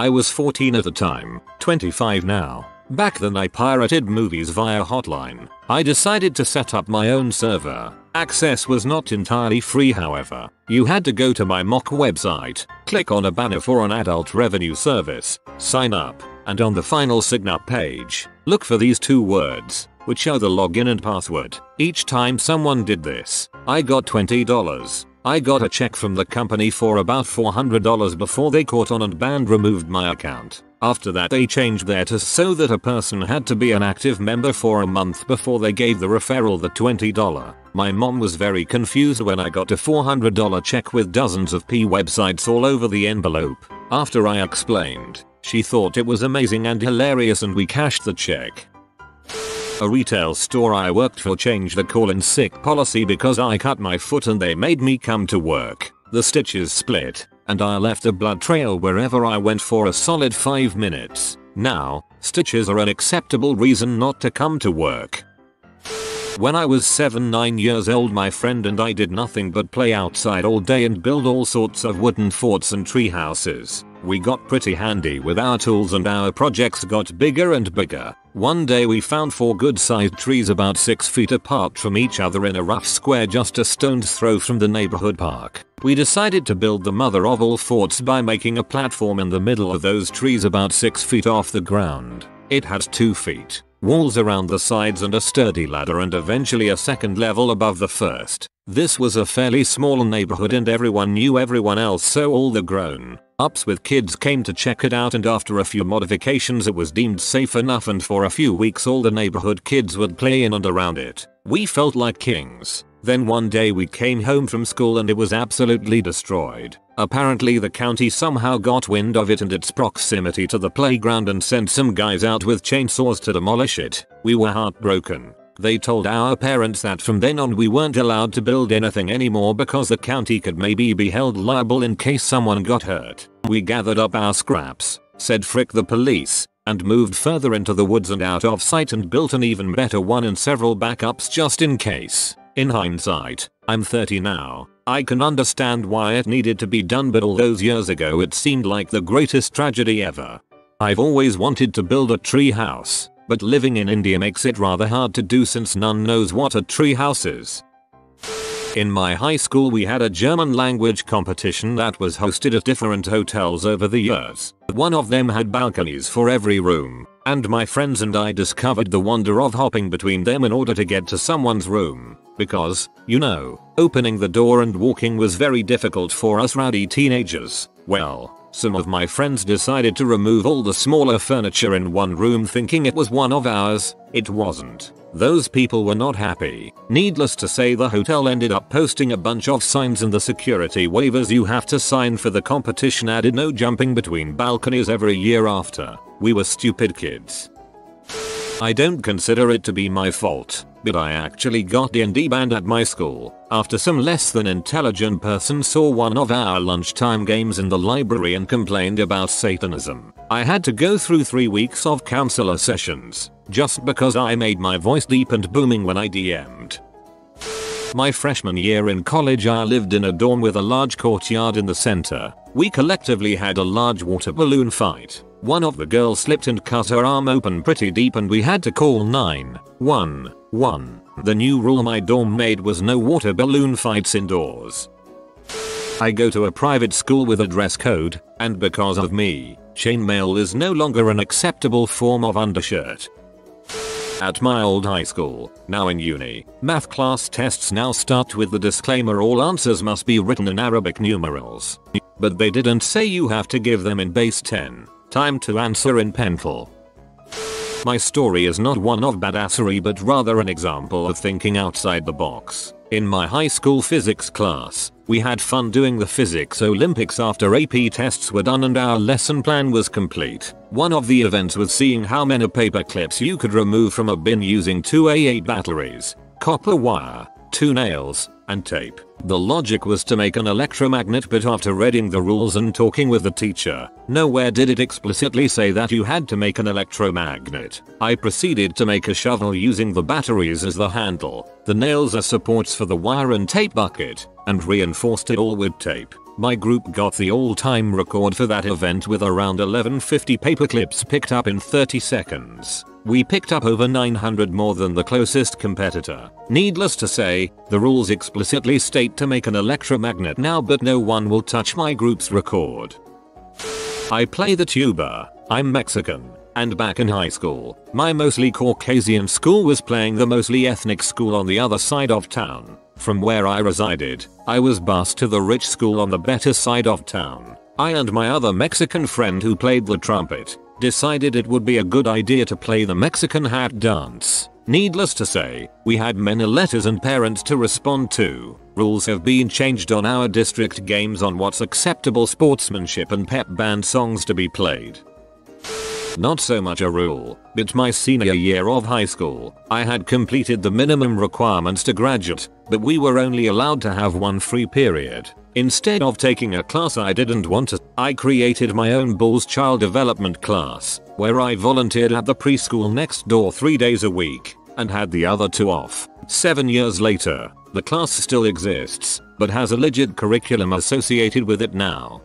I was 14 at the time, 25 now. Back then I pirated movies via Hotline. I decided to set up my own server. Access was not entirely free however. You had to go to my mock website, click on a banner for an adult revenue service, sign up, and on the final sign up page, look for these 2 words, which are the login and password. Each time someone did this, I got $20. I got a check from the company for about $400 before they caught on and removed my account. After that they changed that to so that a person had to be an active member for a month before they gave the referral the $20. My mom was very confused when I got a $400 check with dozens of websites all over the envelope. After I explained, she thought it was amazing and hilarious and we cashed the check. A retail store I worked for changed the call in sick policy because I cut my foot and they made me come to work. The stitches split, and I left a blood trail wherever I went for a solid 5 minutes. Now, stitches are an acceptable reason not to come to work. When I was 7-9 years old, my friend and I did nothing but play outside all day and build all sorts of wooden forts and tree houses. We got pretty handy with our tools and our projects got bigger and bigger. One day we found 4 good-sized trees about 6 feet apart from each other in a rough square just a stone's throw from the neighborhood park. We decided to build the mother of all forts by making a platform in the middle of those trees about 6 feet off the ground. It had 2 feet, walls around the sides and a sturdy ladder and eventually a second level above the first. This was a fairly small neighborhood and everyone knew everyone else, so all the grown-ups with kids came to check it out, and after a few modifications it was deemed safe enough, and for a few weeks all the neighborhood kids would play in and around it. We felt like kings. Then one day we came home from school and it was absolutely destroyed. Apparently the county somehow got wind of it and its proximity to the playground and sent some guys out with chainsaws to demolish it. We were heartbroken. They told our parents that from then on we weren't allowed to build anything anymore because the county could maybe be held liable in case someone got hurt. We gathered up our scraps, said frick the police, and moved further into the woods and out of sight and built an even better one and several backups just in case. In hindsight, I'm 30 now. I can understand why it needed to be done, but all those years ago it seemed like the greatest tragedy ever. I've always wanted to build a tree house, but living in India makes it rather hard to do since none knows what a treehouse is. In my high school we had a German language competition that was hosted at different hotels over the years. One of them had balconies for every room, and my friends and I discovered the wonder of hopping between them in order to get to someone's room. Because, you know, opening the door and walking was very difficult for us rowdy teenagers. Well, some of my friends decided to remove all the smaller furniture in one room thinking it was one of ours. It wasn't. Those people were not happy. Needless to say, the hotel ended up posting a bunch of signs, and the security waivers you have to sign for the competition added no jumping between balconies every year after. We were stupid kids. I don't consider it to be my fault, but I actually got D&D banned at my school after some less than intelligent person saw one of our lunchtime games in the library and complained about Satanism. I had to go through 3 weeks of counselor sessions just because I made my voice deep and booming when I DM'd. My freshman year in college I lived in a dorm with a large courtyard in the center. We collectively had a large water balloon fight. One of the girls slipped and cut her arm open pretty deep and we had to call 911. The new rule my dorm made was no water balloon fights indoors. I go to a private school with a dress code, and because of me, chainmail is no longer an acceptable form of undershirt. At my old high school, now in uni, math class tests now start with the disclaimer all answers must be written in Arabic numerals. But they didn't say you have to give them in base 10. Time to answer in pencil. My story is not one of badassery but rather an example of thinking outside the box. In my high school physics class, we had fun doing the physics Olympics after AP tests were done and our lesson plan was complete. One of the events was seeing how many paper clips you could remove from a bin using 2 AA batteries, copper wire, 2 nails, and tape. The logic was to make an electromagnet, but after reading the rules and talking with the teacher, nowhere did it explicitly say that you had to make an electromagnet. I proceeded to make a shovel using the batteries as the handle, the nails as supports for the wire and tape bucket, and reinforced it all with tape. My group got the all-time record for that event with around 1150 paperclips picked up in 30 seconds. We picked up over 900 more than the closest competitor. Needless to say, the rules explicitly state to make an electromagnet now, but no one will touch my group's record. I play the tuba. I'm Mexican, and back in high school, my mostly Caucasian school was playing the mostly ethnic school on the other side of town. From where I resided, I was bused to the rich school on the better side of town. I and my other Mexican friend who played the trumpet decided it would be a good idea to play the Mexican hat dance. Needless to say, we had many letters and parents to respond to. Rules have been changed on our district games on what's acceptable sportsmanship and pep band songs to be played. Not so much a rule, but my senior year of high school, I had completed the minimum requirements to graduate, but we were only allowed to have one free period. Instead of taking a class I didn't want to, I created my own Bulls Child Development class, where I volunteered at the preschool next door 3 days a week, and had the other two off. 7 years later, the class still exists, but has a legit curriculum associated with it now.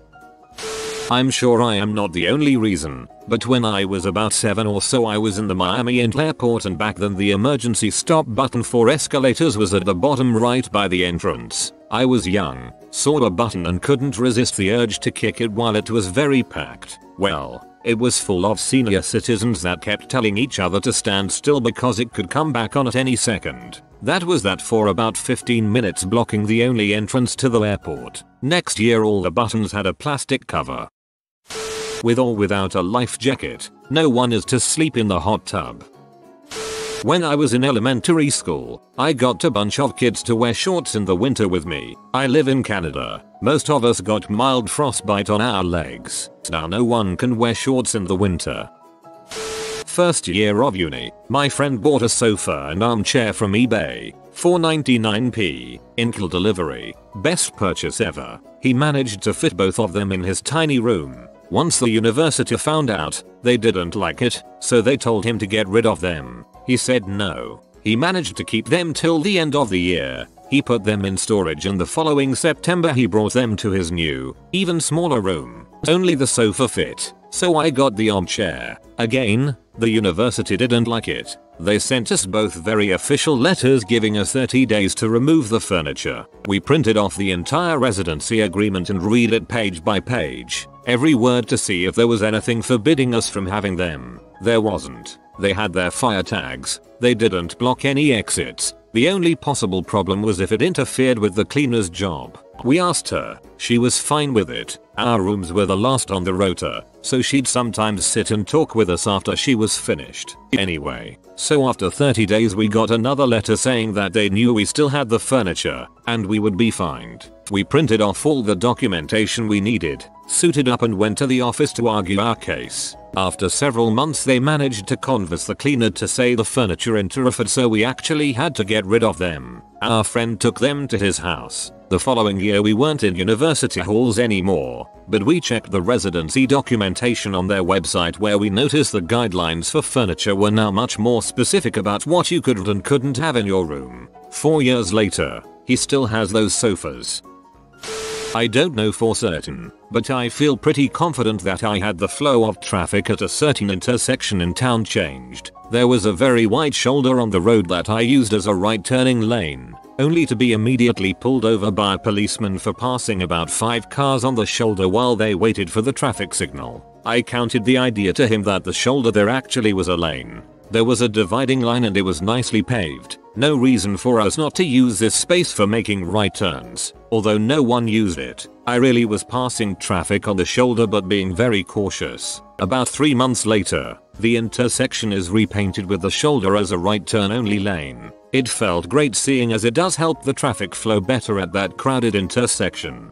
I'm sure I am not the only reason, but when I was about 7 or so I was in the Miami airport, and back then the emergency stop button for escalators was at the bottom right by the entrance. I was young, saw a button and couldn't resist the urge to kick it while it was very packed. Well, it was full of senior citizens that kept telling each other to stand still because it could come back on at any second. That was that for about 15 minutes, blocking the only entrance to the airport. Next year all the buttons had a plastic cover. With or without a life jacket, no one is to sleep in the hot tub. When I was in elementary school, I got a bunch of kids to wear shorts in the winter with me. I live in Canada. Most of us got mild frostbite on our legs. Now no one can wear shorts in the winter. First year of uni, my friend bought a sofa and armchair from eBay. $4.99p, including delivery. Best purchase ever. He managed to fit both of them in his tiny room. Once the university found out, they didn't like it, so they told him to get rid of them. He said no. He managed to keep them till the end of the year. He put them in storage, and the following September he brought them to his new, even smaller room. Only the sofa fit, so I got the armchair. Again, the university didn't like it. They sent us both very official letters giving us 30 days to remove the furniture. We printed off the entire residency agreement and read it page by page, every word, to see if there was anything forbidding us from having them. There wasn't. They had their fire tags. They didn't block any exits. The only possible problem was if it interfered with the cleaner's job. We asked her. She was fine with it. Our rooms were the last on the rota, so she'd sometimes sit and talk with us after she was finished. Anyway, so after 30 days we got another letter saying that they knew we still had the furniture, and we would be fined. We printed off all the documentation we needed, suited up, and went to the office to argue our case. After several months they managed to convince the cleaner to say the furniture interfered, so we actually had to get rid of them. Our friend took them to his house. The following year we weren't in university halls anymore, but we checked the residency documentation on their website, where we noticed the guidelines for furniture were now much more specific about what you could and couldn't have in your room. 4 years later, he still has those sofas. I don't know for certain, but I feel pretty confident that I had the flow of traffic at a certain intersection in town changed. There was a very wide shoulder on the road that I used as a right turning lane, only to be immediately pulled over by a policeman for passing about 5 cars on the shoulder while they waited for the traffic signal. I counted the idea to him that the shoulder there actually was a lane. There was a dividing line and it was nicely paved. No reason for us not to use this space for making right turns, although no one used it. I really was passing traffic on the shoulder but being very cautious. About 3 months later, the intersection is repainted with the shoulder as a right turn only lane. It felt great, seeing as it does help the traffic flow better at that crowded intersection.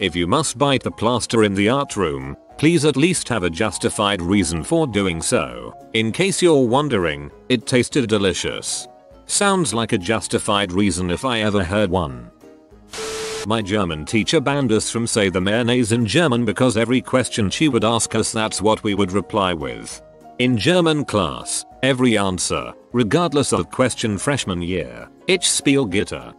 If you must bite the plaster in the art room, please at least have a justified reason for doing so. In case you're wondering, it tasted delicious. Sounds like a justified reason if I ever heard one. My German teacher banned us from Say the Mayonnaise in German because every question she would ask us, that's what we would reply with. In German class, every answer, regardless of question freshman year, ich spiel Gitter.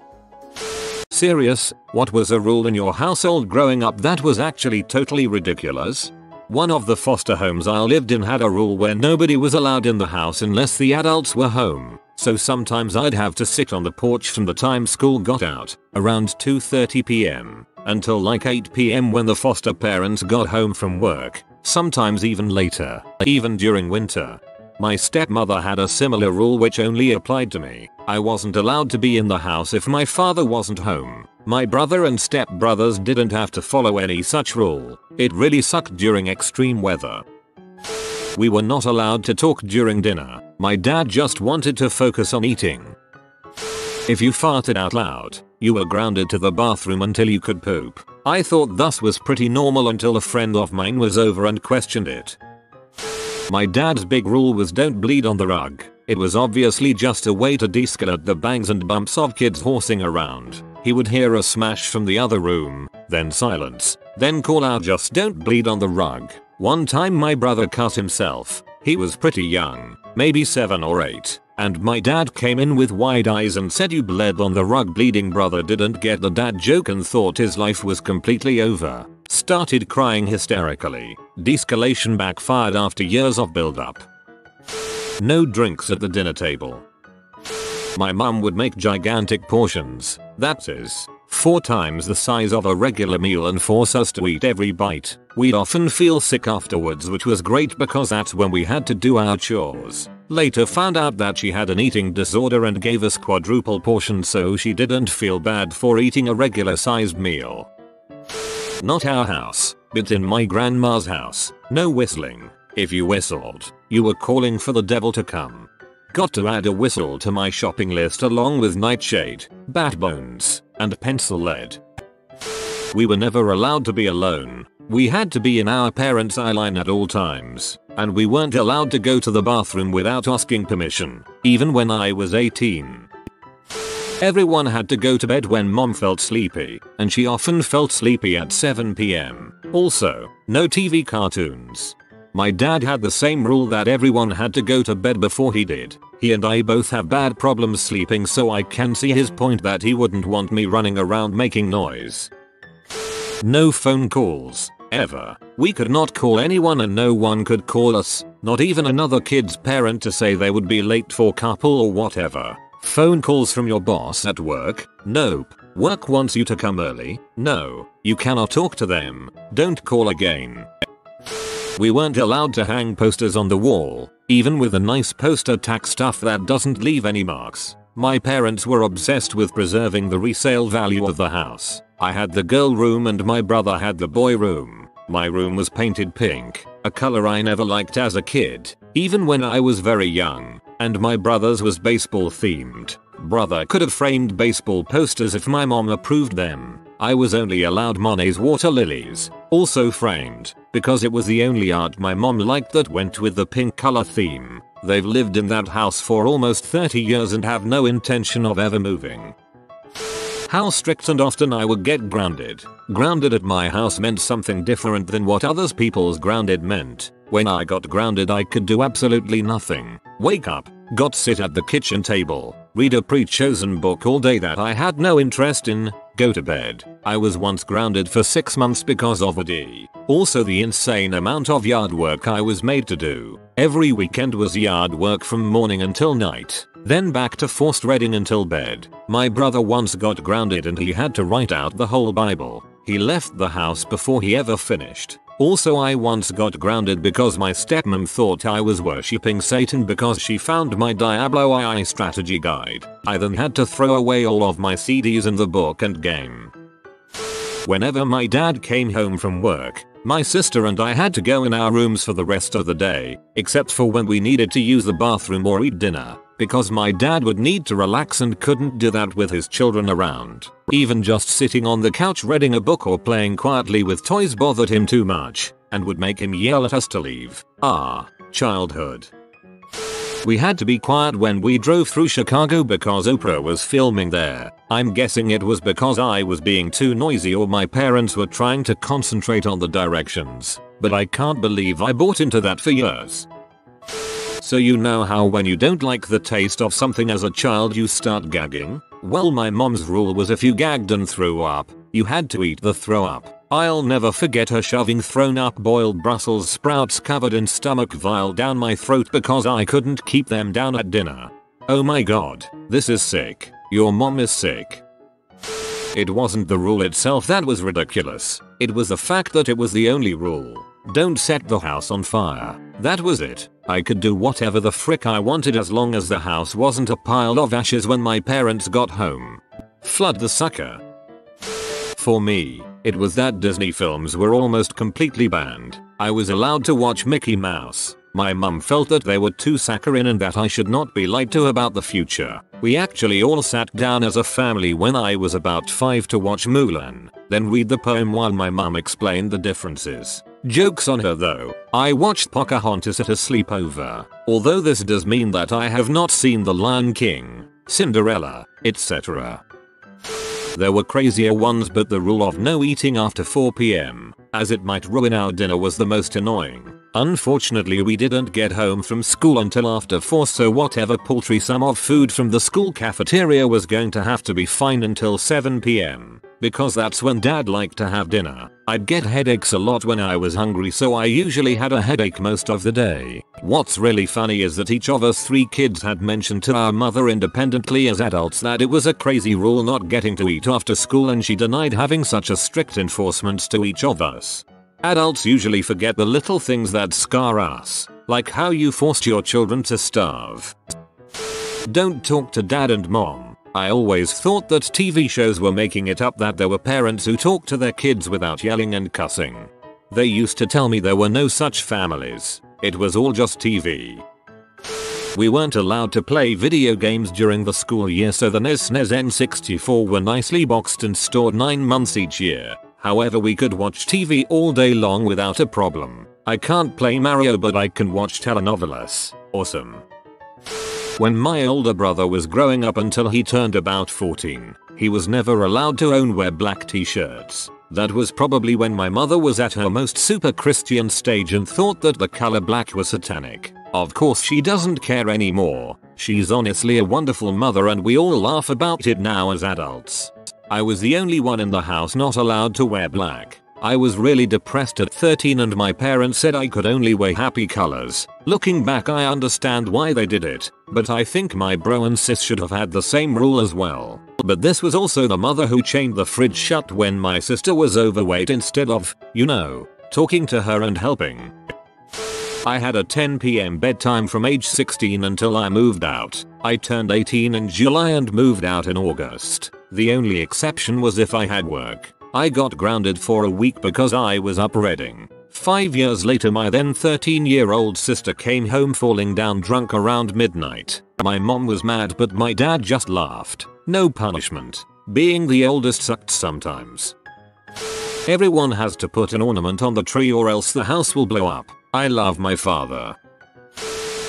Serious, what was a rule in your household growing up that was actually totally ridiculous? One of the foster homes I lived in had a rule where nobody was allowed in the house unless the adults were home, so sometimes I'd have to sit on the porch from the time school got out, around 2:30 p.m., until like 8 p.m. when the foster parents got home from work, sometimes even later, even during winter. My stepmother had a similar rule which only applied to me. I wasn't allowed to be in the house if my father wasn't home. My brother and stepbrothers didn't have to follow any such rule. It really sucked during extreme weather. we were not allowed to talk during dinner. My dad just wanted to focus on eating. If you farted out loud, you were grounded to the bathroom until you could poop. I thought this was pretty normal until a friend of mine was over and questioned it. My dad's big rule was don't bleed on the rug. It was obviously just a way to de-escalate the bangs and bumps of kids horsing around. He would hear a smash from the other room, then silence, then call out, "Just don't bleed on the rug." One time my brother cut himself. He was pretty young, maybe 7 or 8, and my dad came in with wide eyes and said, "You bled on the rug." Bleeding brother didn't get the dad joke and thought his life was completely over. Started crying hysterically. De-escalation backfired after years of build-up. No drinks at the dinner table. My mum would make gigantic portions, that is, 4 times the size of a regular meal, and force us to eat every bite. We'd often feel sick afterwards, which was great because that's when we had to do our chores. Later found out that she had an eating disorder and gave us quadruple portions so she didn't feel bad for eating a regular sized meal. Not our house, but in my grandma's house, no whistling. If you whistled, you were calling for the devil to come. Got to add a whistle to my shopping list along with nightshade, bat bones, and pencil lead. We were never allowed to be alone. We had to be in our parents' eye line at all times, and we weren't allowed to go to the bathroom without asking permission, even when I was 18. Everyone had to go to bed when mom felt sleepy, and she often felt sleepy at 7 p.m. Also, no TV cartoons. My dad had the same rule that everyone had to go to bed before he did. He and I both have bad problems sleeping, so I can see his point that he wouldn't want me running around making noise. No phone calls, ever. We could not call anyone and no one could call us, not even another kid's parent to say they would be late for couple or whatever. Phone calls from your boss at work? Nope. Work wants you to come early? No. You cannot talk to them. Don't call again. We weren't allowed to hang posters on the wall, even with a nice poster tack stuff that doesn't leave any marks. My parents were obsessed with preserving the resale value of the house. I had the girl room and my brother had the boy room. My room was painted pink, a color I never liked as a kid, even when I was very young, and my brother's was baseball themed. Brother could have framed baseball posters if my mom approved them. I was only allowed Monet's water lilies, also framed, because it was the only art my mom liked that went with the pink color theme. They've lived in that house for almost 30 years and have no intention of ever moving. How strict and often I would get grounded. Grounded at my house meant something different than what other people's grounded meant. When I got grounded, I could do absolutely nothing. Wake up, got sit at the kitchen table, read a pre-chosen book all day that I had no interest in, go to bed. I was once grounded for 6 months because of a D. Also the insane amount of yard work I was made to do. Every weekend was yard work from morning until night, then back to forced reading until bed. My brother once got grounded and he had to write out the whole Bible. He left the house before he ever finished. Also I once got grounded because my stepmom thought I was worshipping Satan because she found my Diablo II strategy guide. I then had to throw away all of my CDs in the book and game. Whenever my dad came home from work, my sister and I had to go in our rooms for the rest of the day, except for when we needed to use the bathroom or eat dinner, because my dad would need to relax and couldn't do that with his children around. Even just sitting on the couch reading a book or playing quietly with toys bothered him too much, and would make him yell at us to leave. Ah, childhood. We had to be quiet when we drove through Chicago because Oprah was filming there. I'm guessing it was because I was being too noisy or my parents were trying to concentrate on the directions, but I can't believe I bought into that for years. So you know how when you don't like the taste of something as a child you start gagging? Well, my mom's rule was if you gagged and threw up, you had to eat the throw up. I'll never forget her shoving thrown up boiled Brussels sprouts covered in stomach bile down my throat because I couldn't keep them down at dinner. Oh my god, this is sick. Your mom is sick. It wasn't the rule itself that was ridiculous. It was the fact that it was the only rule. Don't set the house on fire. That was it. I could do whatever the frick I wanted as long as the house wasn't a pile of ashes when my parents got home. Flood the sucker. For me, it was that Disney films were almost completely banned. I was allowed to watch Mickey Mouse, My mum felt that they were too saccharine and that I should not be lied to about the future. We actually all sat down as a family when I was about 5 to watch Mulan, then read the poem while my mum explained the differences. Joke's on her though, I watched Pocahontas at a sleepover, although this does mean that I have not seen The Lion King, Cinderella, etc. There were crazier ones, but the rule of no eating after 4 p.m, as it might ruin our dinner, was the most annoying. Unfortunately, we didn't get home from school until after 4, so whatever paltry sum of food from the school cafeteria was going to have to be fine until 7 p.m, because that's when Dad liked to have dinner. I'd get headaches a lot when I was hungry, so I usually had a headache most of the day. What's really funny is that each of us 3 kids had mentioned to our mother independently as adults that it was a crazy rule not getting to eat after school, and she denied having such a strict enforcement to each of us. Adults usually forget the little things that scar us, like how you forced your children to starve. Don't talk to Dad and Mom. I always thought that TV shows were making it up that there were parents who talked to their kids without yelling and cussing. They used to tell me there were no such families. It was all just TV. We weren't allowed to play video games during the school year, so the NES, SNES, N64 were nicely boxed and stored 9 months each year. However, we could watch TV all day long without a problem. I can't play Mario, but I can watch telenovelas. Awesome. When my older brother was growing up until he turned about 14, he was never allowed to wear black t-shirts. That was probably when my mother was at her most super Christian stage and thought that the color black was satanic. Of course, she doesn't care anymore. She's honestly a wonderful mother, and we all laugh about it now as adults. I was the only one in the house not allowed to wear black. I was really depressed at 13, and my parents said I could only wear happy colors. Looking back, I understand why they did it, but I think my bro and sis should have had the same rule as well. But this was also the mother who chained the fridge shut when my sister was overweight instead of, talking to her and helping. I had a 10 p.m. bedtime from age 16 until I moved out. I turned 18 in July and moved out in August. The only exception was if I had work. I got grounded for a week because I was up reading. 5 years later, my then 13-year-old sister came home falling down drunk around midnight. My mom was mad, but my dad just laughed. No punishment. Being the oldest sucked sometimes. Everyone has to put an ornament on the tree or else the house will blow up. I love my father.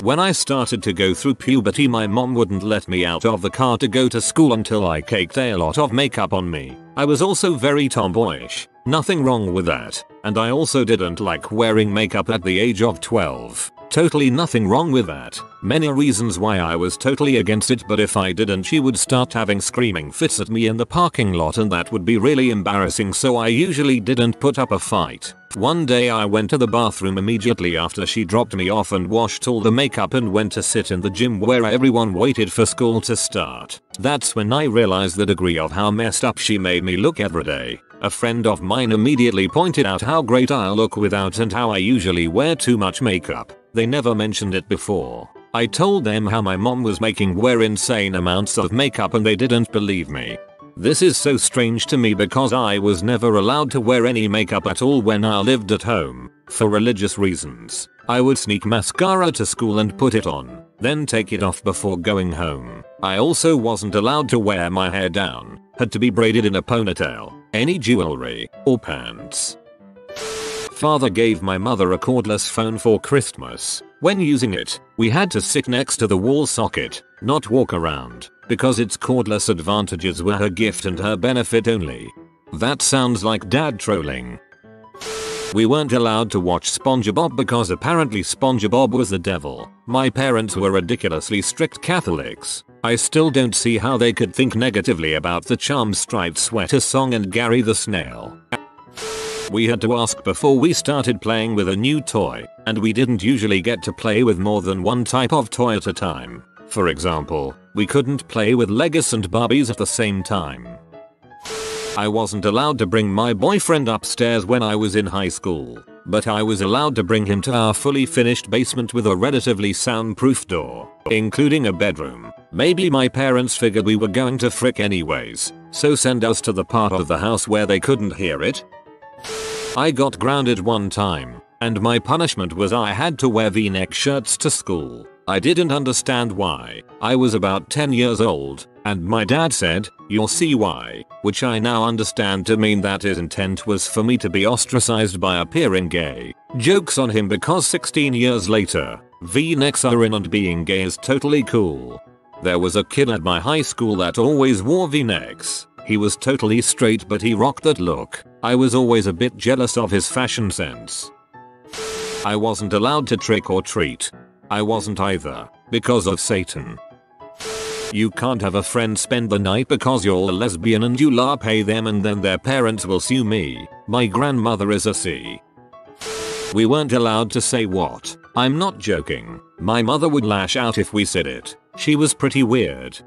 When I started to go through puberty, my mom wouldn't let me out of the car to go to school until I caked a lot of makeup on me. I was also very tomboyish, nothing wrong with that, and I also didn't like wearing makeup at the age of 12. Totally nothing wrong with that. Many reasons why I was totally against it, but if I didn't, she would start having screaming fits at me in the parking lot, and that would be really embarrassing, so I usually didn't put up a fight. One day I went to the bathroom immediately after she dropped me off and washed all the makeup and went to sit in the gym where everyone waited for school to start. That's when I realized the degree of how messed up she made me look every day. A friend of mine immediately pointed out how great I look without and how I usually wear too much makeup. They never mentioned it before. I told them how my mom was making me wear insane amounts of makeup, and they didn't believe me. This is so strange to me because I was never allowed to wear any makeup at all when I lived at home. For religious reasons, I would sneak mascara to school and put it on, then take it off before going home. I also wasn't allowed to wear my hair down, had to be braided in a ponytail, any jewelry, or pants. Father gave my mother a cordless phone for Christmas. When using it, we had to sit next to the wall socket, not walk around, because its cordless advantages were her gift and her benefit only. That sounds like Dad trolling. We weren't allowed to watch SpongeBob because apparently SpongeBob was the devil. My parents were ridiculously strict Catholics. I still don't see how they could think negatively about the Charm Striped Sweater song and Gary the Snail. We had to ask before we started playing with a new toy, and we didn't usually get to play with more than one type of toy at a time. For example, we couldn't play with Legos and Barbies at the same time. I wasn't allowed to bring my boyfriend upstairs when I was in high school, but I was allowed to bring him to our fully finished basement with a relatively soundproof door, including a bedroom. Maybe my parents figured we were going to frick anyways, so send us to the part of the house where they couldn't hear it. I got grounded one time. and my punishment was I had to wear V-neck shirts to school. I didn't understand why. I was about 10 years old, and my dad said, "You'll see why," which I now understand to mean that his intent was for me to be ostracized by appearing gay. Joke's on him, because 16 years later, V-necks are in and being gay is totally cool. There was a kid at my high school that always wore V-necks. He was totally straight, but he rocked that look. I was always a bit jealous of his fashion sense. I wasn't allowed to trick or treat. I wasn't either, because of Satan. You can't have a friend spend the night because you're a lesbian and you'll pay them and then their parents will sue me. My grandmother is a C. We weren't allowed to say what. I'm not joking. My mother would lash out if we said it. She was pretty weird.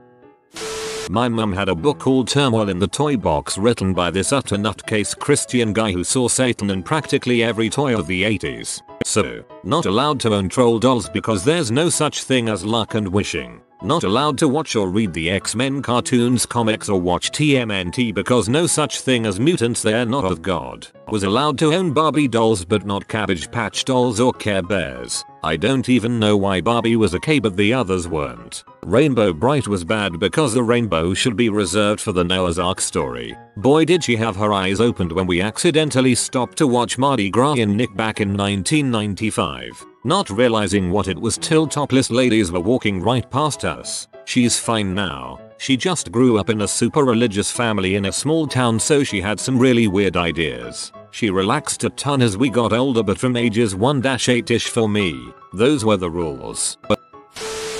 My mum had a book called Turmoil in the Toy Box, written by this utter nutcase Christian guy who saw Satan in practically every toy of the 80s. So, not allowed to own troll dolls because there's no such thing as luck and wishing. Not allowed to watch or read the X-Men cartoons, comics, or watch TMNT because no such thing as mutants, they're not of God. Was allowed to own Barbie dolls but not Cabbage Patch dolls or Care Bears. I don't even know why Barbie was okay but the others weren't. Rainbow Bright was bad because the rainbow should be reserved for the Noah's Ark story. Boy, did she have her eyes opened when we accidentally stopped to watch Mardi Gras in Nick back in 1995. Not realizing what it was till topless ladies were walking right past us. She's fine now. She just grew up in a super religious family in a small town, so she had some really weird ideas. She relaxed a ton as we got older, but from ages 1-8ish for me, those were the rules. But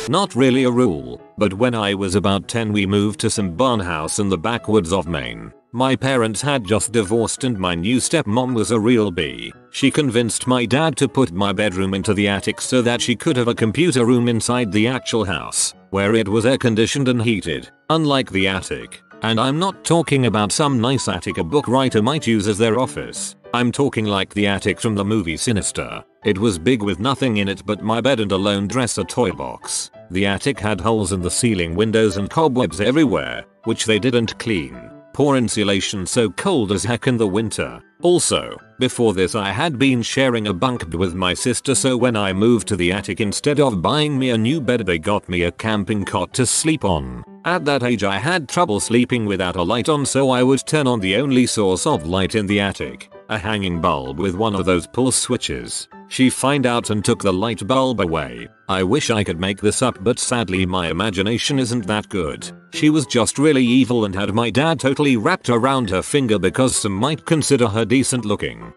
not really a rule, but when I was about 10 we moved to some barnhouse in the backwoods of Maine. My parents had just divorced and my new stepmom was a real bee. She convinced my dad to put my bedroom into the attic so that she could have a computer room inside the actual house, where it was air conditioned and heated, unlike the attic. And I'm not talking about some nice attic a book writer might use as their office. I'm talking like the attic from the movie Sinister. It was big with nothing in it but my bed and a lone dresser toy box. The attic had holes in the ceiling, windows, and cobwebs everywhere, which they didn't clean. Poor insulation, so cold as heck in the winter. Also, before this I had been sharing a bunk bed with my sister, so when I moved to the attic, instead of buying me a new bed they got me a camping cot to sleep on. At that age I had trouble sleeping without a light on, so I would turn on the only source of light in the attic, a hanging bulb with one of those pull switches. She found out and took the light bulb away. I wish I could make this up, but sadly my imagination isn't that good. She was just really evil and had my dad totally wrapped around her finger because some might consider her decent looking.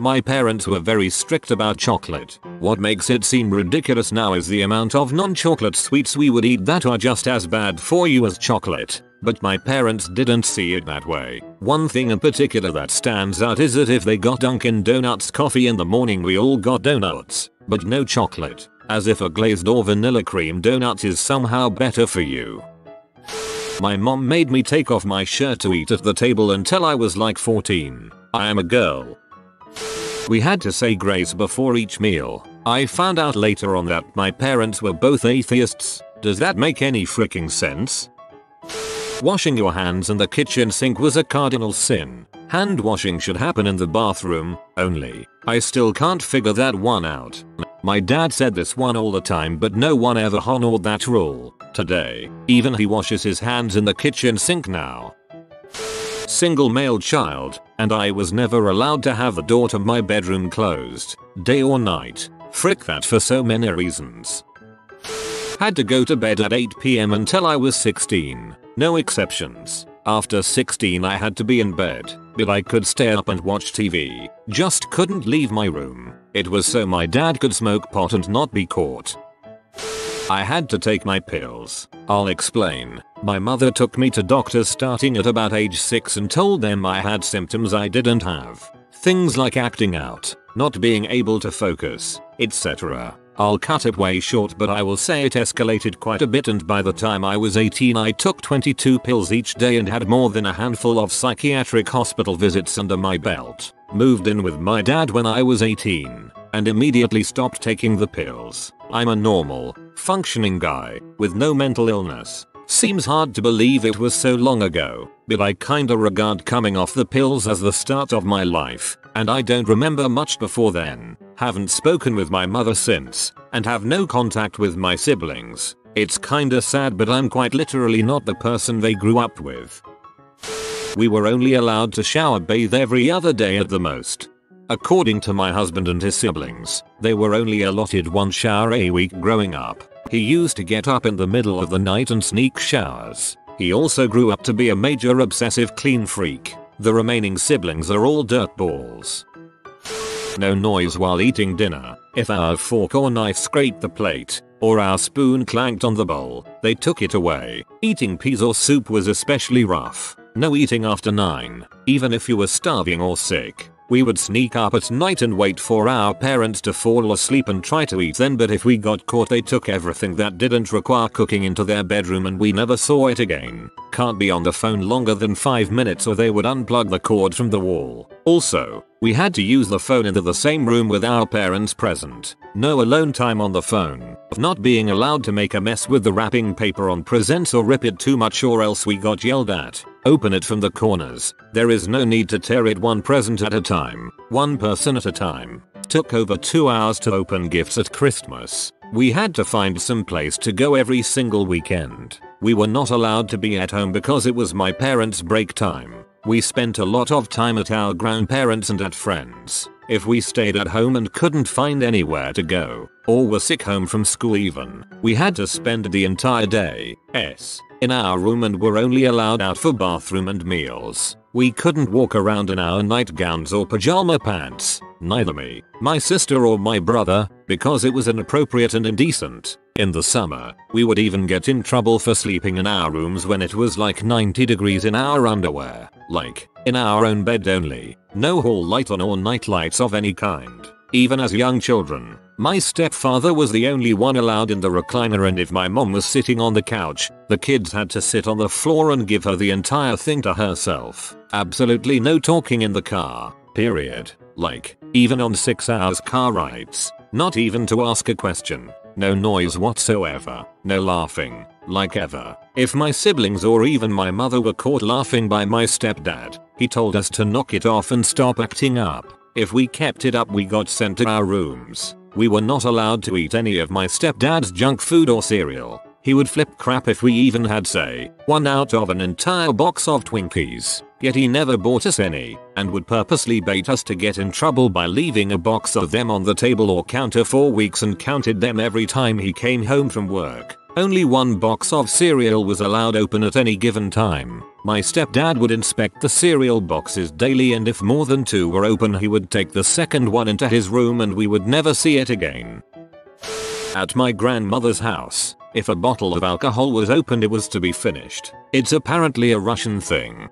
My parents were very strict about chocolate. What makes it seem ridiculous now is the amount of non-chocolate sweets we would eat that are just as bad for you as chocolate. But my parents didn't see it that way. One thing in particular that stands out is that if they got Dunkin' Donuts coffee in the morning we all got donuts, but no chocolate, as if a glazed or vanilla cream donut is somehow better for you. My mom made me take off my shirt to eat at the table until I was like 14. I am a girl. We had to say grace before each meal. I found out later on that my parents were both atheists. Does that make any freaking sense? Washing your hands in the kitchen sink was a cardinal sin. Hand washing should happen in the bathroom only. I still can't figure that one out. My dad said this one all the time, but no one ever honored that rule. Today, even he washes his hands in the kitchen sink now. Single male child, and I was never allowed to have the door to my bedroom closed, day or night. Frick that for so many reasons. Had to go to bed at 8 PM until I was 16. No exceptions. After 16 I had to be in bed, but I could stay up and watch TV. Just couldn't leave my room. It was so my dad could smoke pot and not be caught. I had to take my pills. I'll explain. My mother took me to doctors starting at about age 6 and told them I had symptoms I didn't have. Things like acting out, not being able to focus, etc. I'll cut it way short, but I will say it escalated quite a bit, and by the time I was 18 I took 22 pills each day and had more than a handful of psychiatric hospital visits under my belt. Moved in with my dad when I was 18 and immediately stopped taking the pills. I'm a normal, functioning guy with no mental illness. Seems hard to believe it was so long ago, but I kinda regard coming off the pills as the start of my life, and I don't remember much before then. Haven't spoken with my mother since, and have no contact with my siblings. It's kinda sad, but I'm quite literally not the person they grew up with. We were only allowed to shower bathe every other day at the most. According to my husband and his siblings, they were only allotted one shower a week growing up. He used to get up in the middle of the night and sneak showers. He also grew up to be a major obsessive clean freak. The remaining siblings are all dirtballs. No noise while eating dinner. If our fork or knife scraped the plate, or our spoon clanked on the bowl, they took it away. Eating peas or soup was especially rough. No eating after 9, even if you were starving or sick. We would sneak up at night and wait for our parents to fall asleep and try to eat then, but if we got caught they took everything that didn't require cooking into their bedroom and we never saw it again. Can't be on the phone longer than 5 minutes or they would unplug the cord from the wall. Also, we had to use the phone into the same room with our parents present. No alone time on the phone. Not being allowed to make a mess with the wrapping paper on presents or rip it too much or else we got yelled at. Open it from the corners. There is no need to tear it, one present at a time, one person at a time. Took over 2 hours to open gifts at Christmas. We had to find some place to go every single weekend. We were not allowed to be at home because it was my parents' break time. We spent a lot of time at our grandparents and at friends. If we stayed at home and couldn't find anywhere to go, or were sick home from school even, we had to spend the entire day in our room and were only allowed out for bathroom and meals. We couldn't walk around in our nightgowns or pajama pants, neither me, my sister or my brother, because it was inappropriate and indecent. In the summer, we would even get in trouble for sleeping in our rooms when it was like 90 degrees in our underwear, like, in our own bed only, no hall light on or night lights of any kind. Even as young children, my stepfather was the only one allowed in the recliner, and if my mom was sitting on the couch, the kids had to sit on the floor and give her the entire thing to herself. Absolutely no talking in the car, period. Like, even on 6 hours car rides, not even to ask a question. No noise whatsoever, no laughing, like ever. If my siblings or even my mother were caught laughing by my stepdad, he told us to knock it off and stop acting up. If we kept it up, we got sent to our rooms. We were not allowed to eat any of my stepdad's junk food or cereal. He would flip crap if we even had, say, one out of an entire box of Twinkies. Yet he never bought us any, and would purposely bait us to get in trouble by leaving a box of them on the table or counter for weeks and counted them every time he came home from work. Only one box of cereal was allowed open at any given time. My stepdad would inspect the cereal boxes daily, and if more than 2 were open he would take the second one into his room and we would never see it again. At my grandmother's house, if a bottle of alcohol was opened it was to be finished. It's apparently a Russian thing.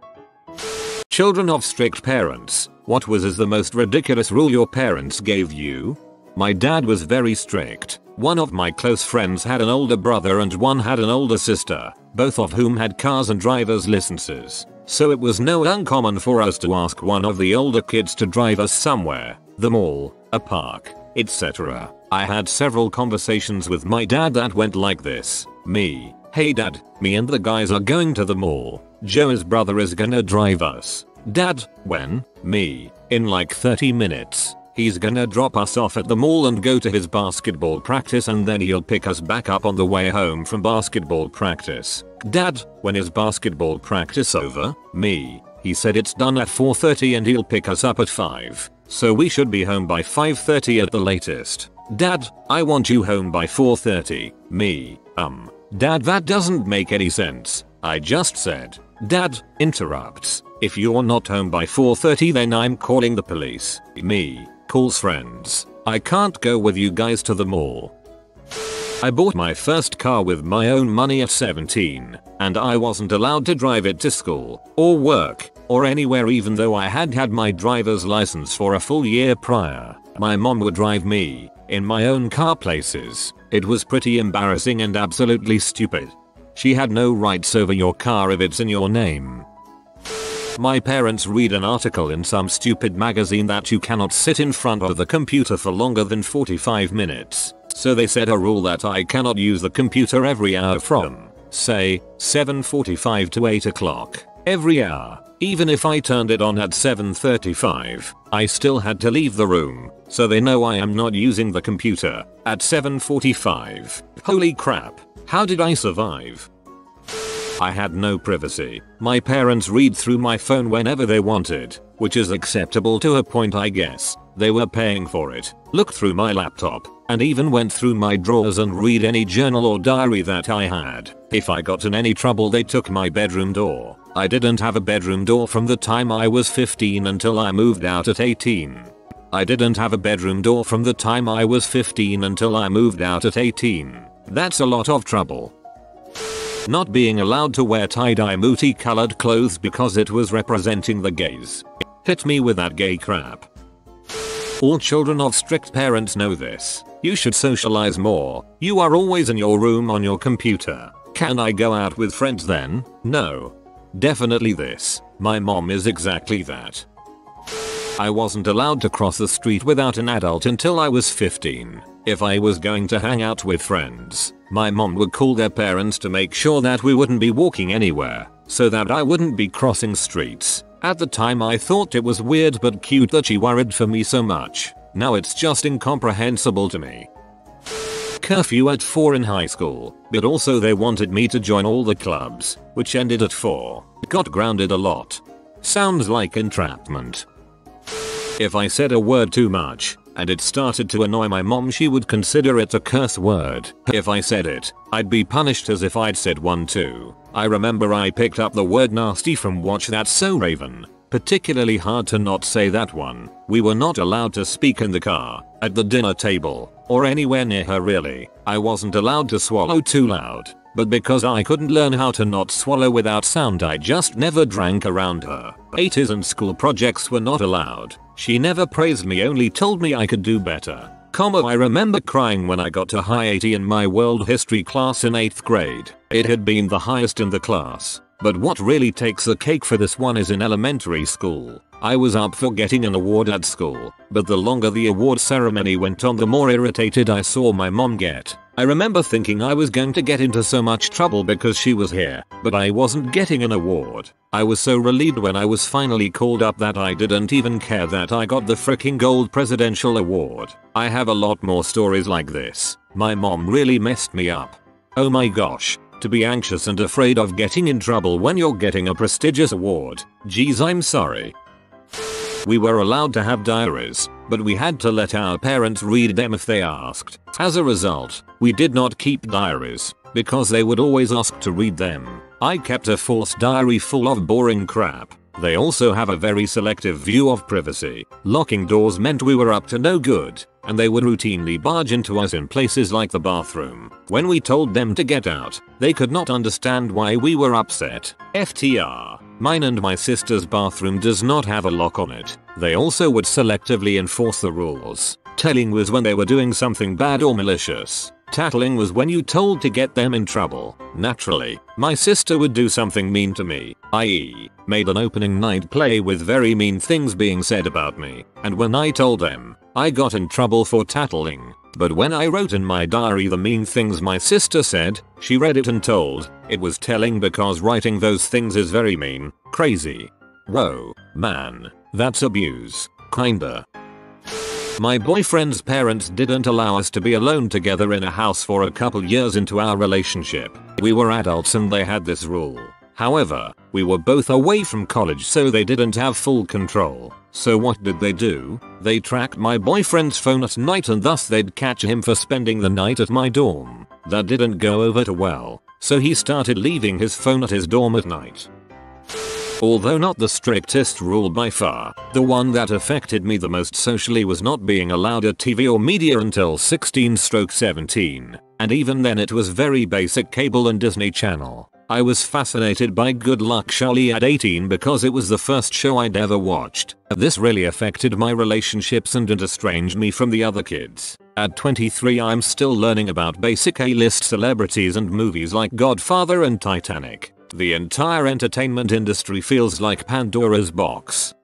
Children of strict parents, what was the most ridiculous rule your parents gave you? My dad was very strict. One of my close friends had an older brother and one had an older sister, both of whom had cars and driver's licenses. So it was not uncommon for us to ask one of the older kids to drive us somewhere, the mall, a park, etc. I had several conversations with my dad that went like this. Me: "Hey dad, me and the guys are going to the mall. Joe's brother is gonna drive us." Dad: "When?" Me: "In like 30 minutes. He's gonna drop us off at the mall and go to his basketball practice and then he'll pick us back up on the way home from basketball practice." Dad: "When is basketball practice over?" Me: "He said it's done at 4:30 and he'll pick us up at 5, so we should be home by 5:30 at the latest." Dad: "I want you home by 4:30. Me: "Dad, that doesn't make any sense. I just said." Dad interrupts: "If you're not home by 4:30 then I'm calling the police." Me: "Calls friends. I can't go with you guys to the mall." I bought my first car with my own money at 17, and I wasn't allowed to drive it to school, or work, or anywhere even though I had had my driver's license for a full year prior. My mom would drive me in my own car places. It was pretty embarrassing and absolutely stupid. She had no rights over your car if it's in your name. My parents read an article in some stupid magazine that you cannot sit in front of the computer for longer than 45 minutes. So they set a rule that I cannot use the computer every hour from, say, 7:45 to 8 o'clock every hour. Even if I turned it on at 7:35, I still had to leave the room, so they know I am not using the computer. At 7:45. Holy crap, how did I survive? I had no privacy. My parents read through my phone whenever they wanted, which is acceptable to a point, I guess. They were paying for it, looked through my laptop, and even went through my drawers and read any journal or diary that I had. If I got in any trouble, they took my bedroom door. I didn't have a bedroom door from the time I was 15 until I moved out at 18. That's a lot of trouble. Not being allowed to wear tie-dye multi-colored clothes because it was representing the gays. Hit me with that gay crap. All children of strict parents know this. You should socialize more. You are always in your room on your computer. Can I go out with friends then? No. Definitely this. My mom is exactly that. I wasn't allowed to cross the street without an adult until I was 15. If I was going to hang out with friends, my mom would call their parents to make sure that we wouldn't be walking anywhere, so that I wouldn't be crossing streets. At the time I thought it was weird but cute that she worried for me so much. Now it's just incomprehensible to me. Curfew at 4 in high school, but also they wanted me to join all the clubs, which ended at 4. Got grounded a lot. Sounds like entrapment. If I said a word too much, and it started to annoy my mom, she would consider it a curse word. If I said it, I'd be punished as if I'd said one too. I remember I picked up the word nasty from Watch That So Raven. Particularly hard to not say that one. We were not allowed to speak in the car, at the dinner table, or anywhere near her really. I wasn't allowed to swallow too loud, but because I couldn't learn how to not swallow without sound, I just never drank around her. 80s and school projects were not allowed. She never praised me, only told me I could do better. I remember crying when I got a high 80 in my world history class in 8th grade. It had been the highest in the class. But what really takes the cake for this one is in elementary school. I was up for getting an award at school, but the longer the award ceremony went on, the more irritated I saw my mom get. I remember thinking I was going to get into so much trouble because she was here, but I wasn't getting an award. I was so relieved when I was finally called up that I didn't even care that I got the freaking gold presidential award. I have a lot more stories like this. My mom really messed me up. Oh my gosh. To be anxious and afraid of getting in trouble when you're getting a prestigious award. Geez, I'm sorry. We were allowed to have diaries, but we had to let our parents read them if they asked. As a result, we did not keep diaries, because they would always ask to read them. I kept a forced diary full of boring crap. They also have a very selective view of privacy. Locking doors meant we were up to no good, and they would routinely barge into us in places like the bathroom. When we told them to get out, they could not understand why we were upset. FTR. Mine and my sister's bathroom does not have a lock on it. They also would selectively enforce the rules. Telling was when they were doing something bad or malicious. Tattling was when you told to get them in trouble. Naturally, my sister would do something mean to me, i.e., made an opening night play with very mean things being said about me, and when I told them, I got in trouble for tattling. But when I wrote in my diary the mean things my sister said, she read it and told. It was telling because writing those things is very mean, crazy. Whoa, man, that's abuse, kinda. My boyfriend's parents didn't allow us to be alone together in a house for a couple years into our relationship. We were adults and they had this rule. However, we were both away from college, so they didn't have full control. So what did they do? They tracked my boyfriend's phone at night, and thus they'd catch him for spending the night at my dorm. That didn't go over too well, so he started leaving his phone at his dorm at night. Although not the strictest rule by far, the one that affected me the most socially was not being allowed a TV or media until 16/17, and even then it was very basic cable and Disney Channel. I was fascinated by Good Luck Charlie at 18 because it was the first show I'd ever watched. This really affected my relationships and estranged me from the other kids. At 23 I'm still learning about basic A-list celebrities and movies like Godfather and Titanic. The entire entertainment industry feels like Pandora's box.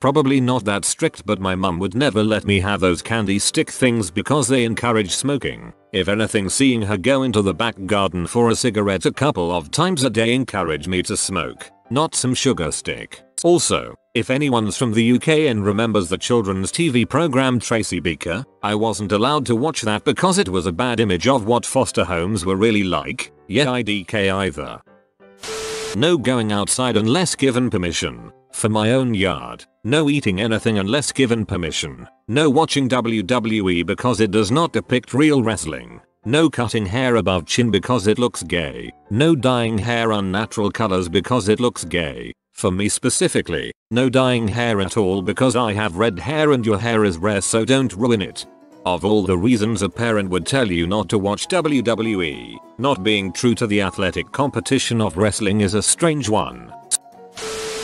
Probably not that strict, but my mum would never let me have those candy stick things because they encourage smoking. If anything, seeing her go into the back garden for a cigarette a couple of times a day encouraged me to smoke. not some sugar stick. Also, if anyone's from the UK and remembers the children's TV program Tracy Beaker, I wasn't allowed to watch that because it was a bad image of what foster homes were really like, yet IDK either. No going outside unless given permission. For my own yard, no eating anything unless given permission. No watching WWE because it does not depict real wrestling. No cutting hair above chin because it looks gay. No dyeing hair unnatural colors because it looks gay. For me specifically, no dyeing hair at all because I have red hair and your hair is rare, so don't ruin it. Of all the reasons a parent would tell you not to watch WWE, not being true to the athletic competition of wrestling is a strange one.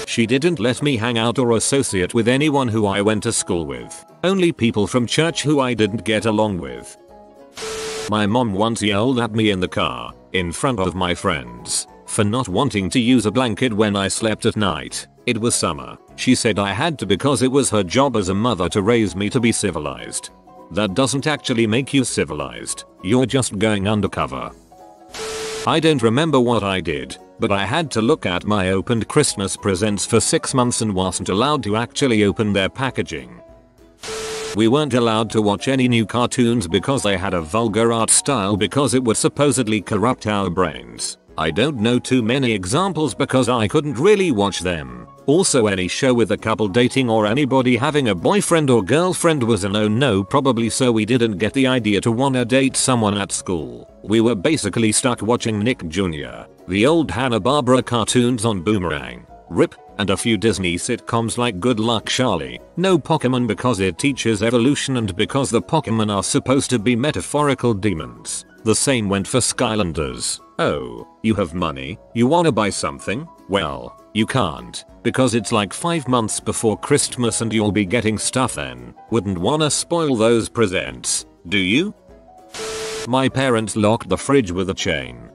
She didn't let me hang out or associate with anyone who I went to school with. Only people from church who I didn't get along with. My mom once yelled at me in the car, in front of my friends, for not wanting to use a blanket when I slept at night. It was summer. She said I had to because it was her job as a mother to raise me to be civilized. That doesn't actually make you civilized. You're just going undercover. I don't remember what I did, but I had to look at my opened Christmas presents for 6 months and wasn't allowed to actually open their packaging. We weren't allowed to watch any new cartoons because they had a vulgar art style because it would supposedly corrupt our brains. I don't know too many examples because I couldn't really watch them. Also, any show with a couple dating or anybody having a boyfriend or girlfriend was a no-no, probably so we didn't get the idea to wanna date someone at school. We were basically stuck watching Nick Jr., the old Hanna-Barbera cartoons on Boomerang, RIP, and a few Disney sitcoms like Good Luck Charlie. No Pokemon because it teaches evolution and because the Pokemon are supposed to be metaphorical demons. The same went for Skylanders. Oh, you have money, you wanna buy something? Well, you can't, because it's like 5 months before Christmas and you'll be getting stuff then. Wouldn't wanna spoil those presents, do you? My parents locked the fridge with a chain.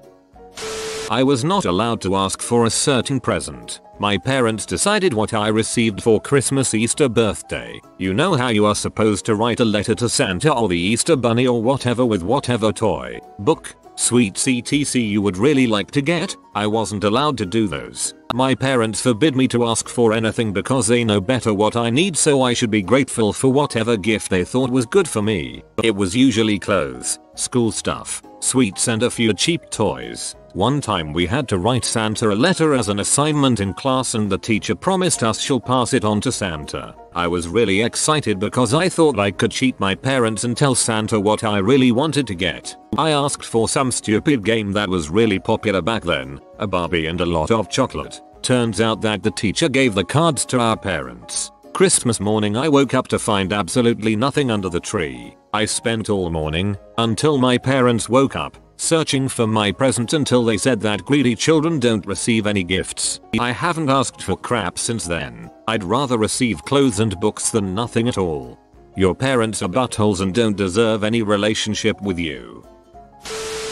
I was not allowed to ask for a certain present. My parents decided what I received for Christmas, Easter, birthday. You know how you are supposed to write a letter to Santa or the Easter Bunny or whatever with whatever toy, book, sweets, etc. you would really like to get? I wasn't allowed to do those. My parents forbid me to ask for anything because they know better what I need, so I should be grateful for whatever gift they thought was good for me. It was usually clothes, school stuff, sweets and a few cheap toys. One time we had to write Santa a letter as an assignment in class and the teacher promised us she'll pass it on to Santa. I was really excited because I thought I could cheat my parents and tell Santa what I really wanted to get. I asked for some stupid game that was really popular back then, a Barbie and a lot of chocolate. Turns out that the teacher gave the cards to our parents. Christmas morning I woke up to find absolutely nothing under the tree. I spent all morning, until my parents woke up, searching for my present until they said that greedy children don't receive any gifts. I haven't asked for crap since then. I'd rather receive clothes and books than nothing at all. Your parents are buttholes and don't deserve any relationship with you.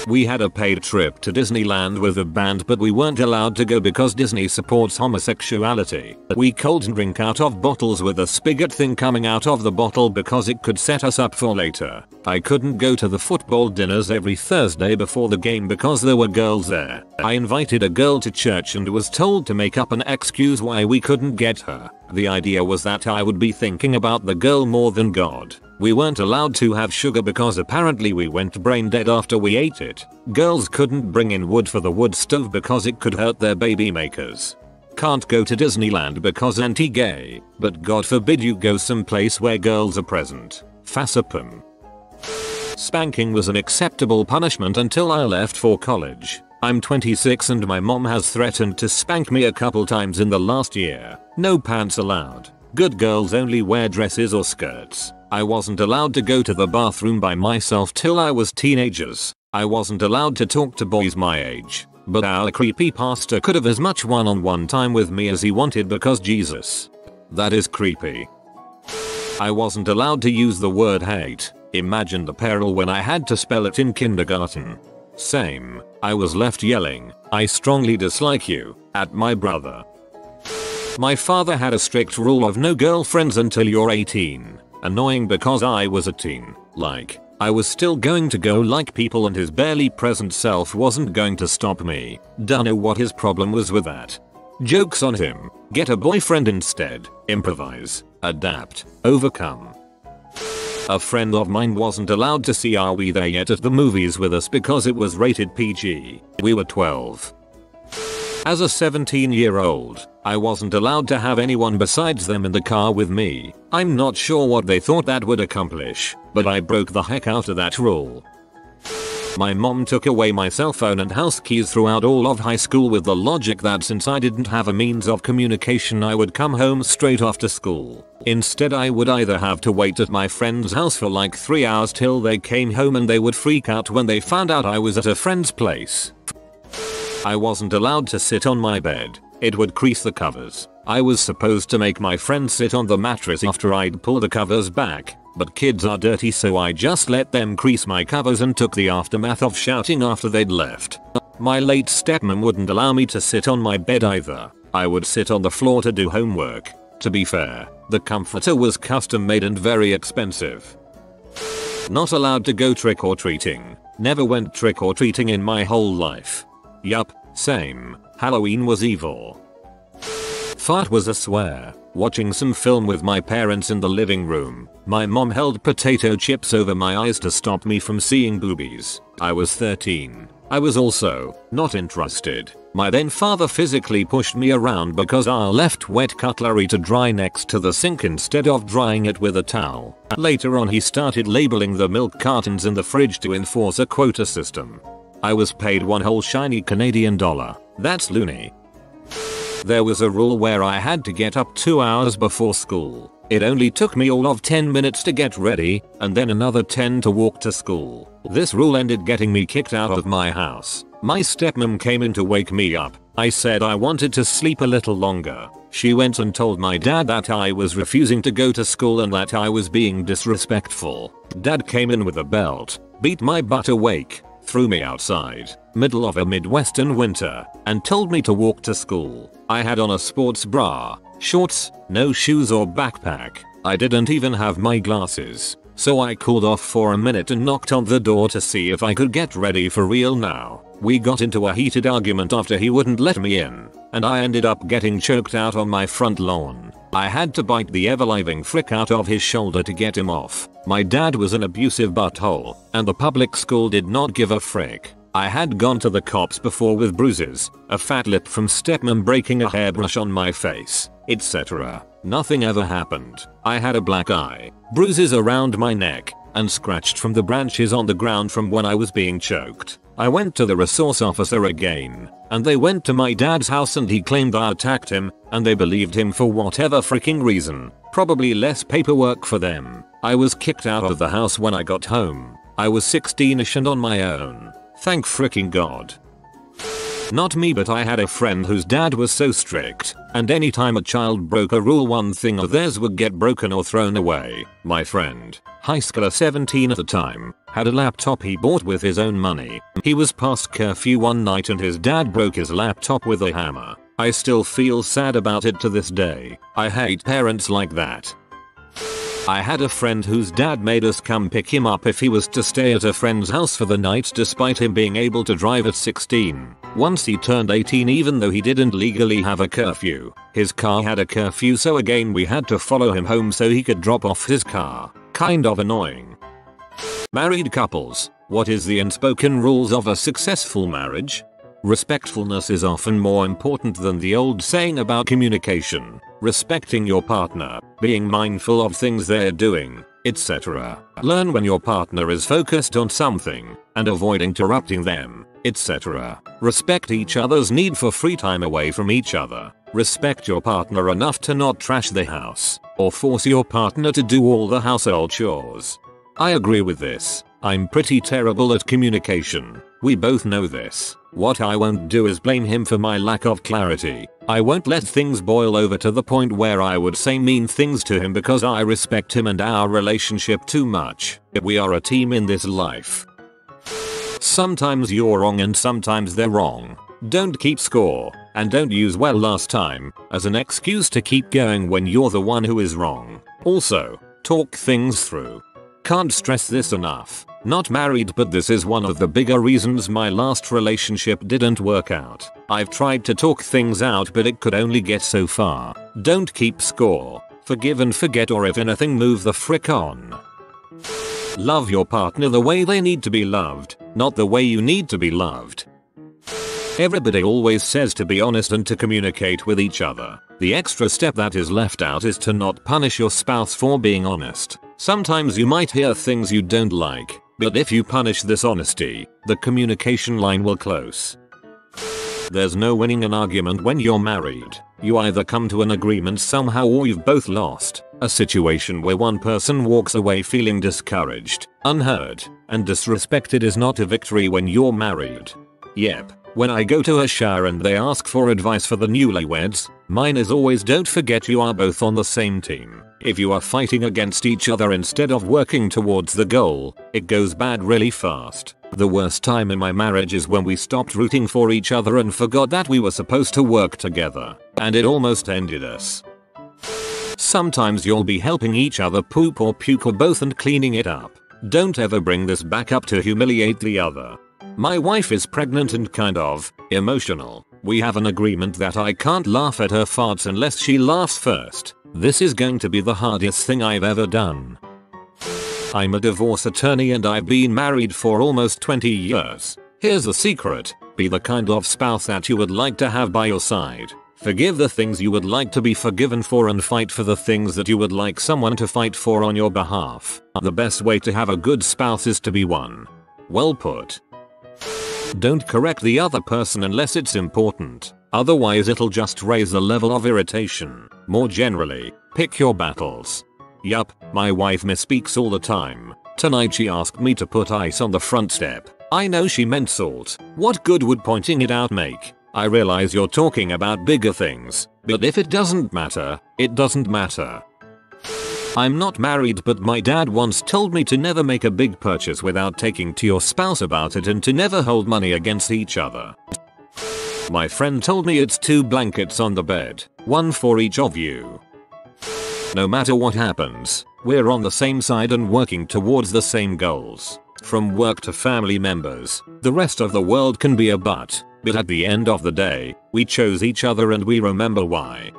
We had a paid trip to Disneyland with a band, but we weren't allowed to go because Disney supports homosexuality. We cold drink out of bottles with a spigot thing coming out of the bottle because it could set us up for later. I couldn't go to the football dinners every Thursday before the game because there were girls there. I invited a girl to church and was told to make up an excuse why we couldn't get her. The idea was that I would be thinking about the girl more than God. We weren't allowed to have sugar because apparently we went brain dead after we ate it. Girls couldn't bring in wood for the wood stove because it could hurt their baby makers. Can't go to Disneyland because anti-gay, but God forbid you go someplace where girls are present. Facepum. Spanking was an acceptable punishment until I left for college. I'm 26 and my mom has threatened to spank me a couple times in the last year. No pants allowed. Good girls only wear dresses or skirts. I wasn't allowed to go to the bathroom by myself till I was teenagers. I wasn't allowed to talk to boys my age, but our creepy pastor could have as much one-on-one time with me as he wanted because Jesus. That is creepy. I wasn't allowed to use the word hate. Imagine the peril when I had to spell it in kindergarten. Same. I was left yelling, "I strongly dislike you," at my brother. My father had a strict rule of no girlfriends until you're 18. Annoying because I was a teen. Like, I was still going to go like people and his barely present self wasn't going to stop me. Dunno what his problem was with that. Joke's on him. Get a boyfriend instead. Improvise, adapt, overcome. A friend of mine wasn't allowed to see Are We There Yet at the movies with us because it was rated PG. We were 12. As a 17-year-old, I wasn't allowed to have anyone besides them in the car with me. I'm not sure what they thought that would accomplish, but I broke the heck out of that rule. My mom took away my cell phone and house keys throughout all of high school with the logic that since I didn't have a means of communication I would come home straight after school. Instead I would either have to wait at my friend's house for like 3 hours till they came home, and they would freak out when they found out I was at a friend's place. I wasn't allowed to sit on my bed. It would crease the covers. I was supposed to make my friend sit on the mattress after I'd pull the covers back, but kids are dirty, so I just let them crease my covers and took the aftermath of shouting after they'd left. My late stepmom wouldn't allow me to sit on my bed either. I would sit on the floor to do homework. To be fair, the comforter was custom made and very expensive. Not allowed to go trick-or-treating. Never went trick-or-treating in my whole life. Yup, same. Halloween was evil. Fart was a swear. Watching some film with my parents in the living room, my mom held potato chips over my eyes to stop me from seeing boobies. I was 13. I was also not interested. My then father physically pushed me around because I left wet cutlery to dry next to the sink instead of drying it with a towel. Later on he started labeling the milk cartons in the fridge to enforce a quota system. I was paid one whole shiny Canadian dollar. That's loony. There was a rule where I had to get up 2 hours before school. It only took me all of 10 minutes to get ready, and then another 10 to walk to school. This rule ended getting me kicked out of my house. My stepmom came in to wake me up. I said I wanted to sleep a little longer. She went and told my dad that I was refusing to go to school and that I was being disrespectful. Dad came in with a belt, beat my butt awake, threw me outside, middle of a Midwestern winter, and told me to walk to school. I had on a sports bra, shorts, no shoes or backpack. I didn't even have my glasses, so I cooled off for a minute and knocked on the door to see if I could get ready for real now. We got into a heated argument after he wouldn't let me in, and I ended up getting choked out on my front lawn. I had to bite the ever-living frick out of his shoulder to get him off. My dad was an abusive butthole, and the public school did not give a frick. I had gone to the cops before with bruises, a fat lip from stepmom breaking a hairbrush on my face, etc. Nothing ever happened. I had a black eye, bruises around my neck, and scratched from the branches on the ground from when I was being choked. I went to the resource officer again, and they went to my dad's house and he claimed I attacked him, and they believed him for whatever freaking reason. Probably less paperwork for them. I was kicked out of the house when I got home. I was 16ish and on my own. Thank freaking God. Not me, but I had a friend whose dad was so strict, and anytime a child broke a rule one thing of theirs would get broken or thrown away. My friend, high schooler 17 at the time, had a laptop he bought with his own money. He was past curfew one night and his dad broke his laptop with a hammer. I still feel sad about it to this day. I hate parents like that. I had a friend whose dad made us come pick him up if he was to stay at a friend's house for the night despite him being able to drive at 16. Once he turned 18 even though he didn't legally have a curfew. His car had a curfew, so again we had to follow him home so he could drop off his car. Kind of annoying. Married couples. What is the unspoken rules of a successful marriage? Respectfulness is often more important than the old saying about communication. Respecting your partner, being mindful of things they're doing, etc. Learn when your partner is focused on something, and avoid interrupting them, etc. Respect each other's need for free time away from each other. Respect your partner enough to not trash the house, or force your partner to do all the household chores. I agree with this. I'm pretty terrible at communication. We both know this. What I won't do is blame him for my lack of clarity. I won't let things boil over to the point where I would say mean things to him because I respect him and our relationship too much. We are a team in this life. Sometimes you're wrong and sometimes they're wrong. Don't keep score, and don't use "well last time" as an excuse to keep going when you're the one who is wrong. Also, talk things through. Can't stress this enough. Not married, but this is one of the bigger reasons my last relationship didn't work out. I've tried to talk things out, but it could only get so far. Don't keep score. Forgive and forget, or if anything, move the frick on. Love your partner the way they need to be loved, not the way you need to be loved. Everybody always says to be honest and to communicate with each other. The extra step that is left out is to not punish your spouse for being honest. Sometimes you might hear things you don't like, but if you punish this honesty, the communication line will close. There's no winning an argument when you're married. You either come to an agreement somehow or you've both lost. A situation where one person walks away feeling discouraged, unheard, and disrespected is not a victory when you're married. Yep. When I go to a shower and they ask for advice for the newlyweds, mine is always don't forget you are both on the same team. If you are fighting against each other instead of working towards the goal, it goes bad really fast. The worst time in my marriage is when we stopped rooting for each other and forgot that we were supposed to work together, and it almost ended us. Sometimes you'll be helping each other poop or puke or both and cleaning it up. Don't ever bring this back up to humiliate the other. My wife is pregnant and kind of emotional. We have an agreement that I can't laugh at her farts unless she laughs first. This is going to be the hardest thing I've ever done. I'm a divorce attorney and I've been married for almost 20 years. Here's the secret: be the kind of spouse that you would like to have by your side. Forgive the things you would like to be forgiven for and fight for the things that you would like someone to fight for on your behalf. The best way to have a good spouse is to be one. Well put. Don't correct the other person unless it's important, otherwise it'll just raise the level of irritation. More generally, pick your battles. Yup, my wife misspeaks all the time. Tonight she asked me to put ice on the front step. I know she meant salt. What good would pointing it out make? I realize you're talking about bigger things, but if it doesn't matter, it doesn't matter. I'm not married, but my dad once told me to never make a big purchase without talking to your spouse about it and to never hold money against each other. My friend told me it's 2 blankets on the bed, one for each of you. No matter what happens, we're on the same side and working towards the same goals. From work to family members, the rest of the world can be a but at the end of the day, we chose each other and we remember why.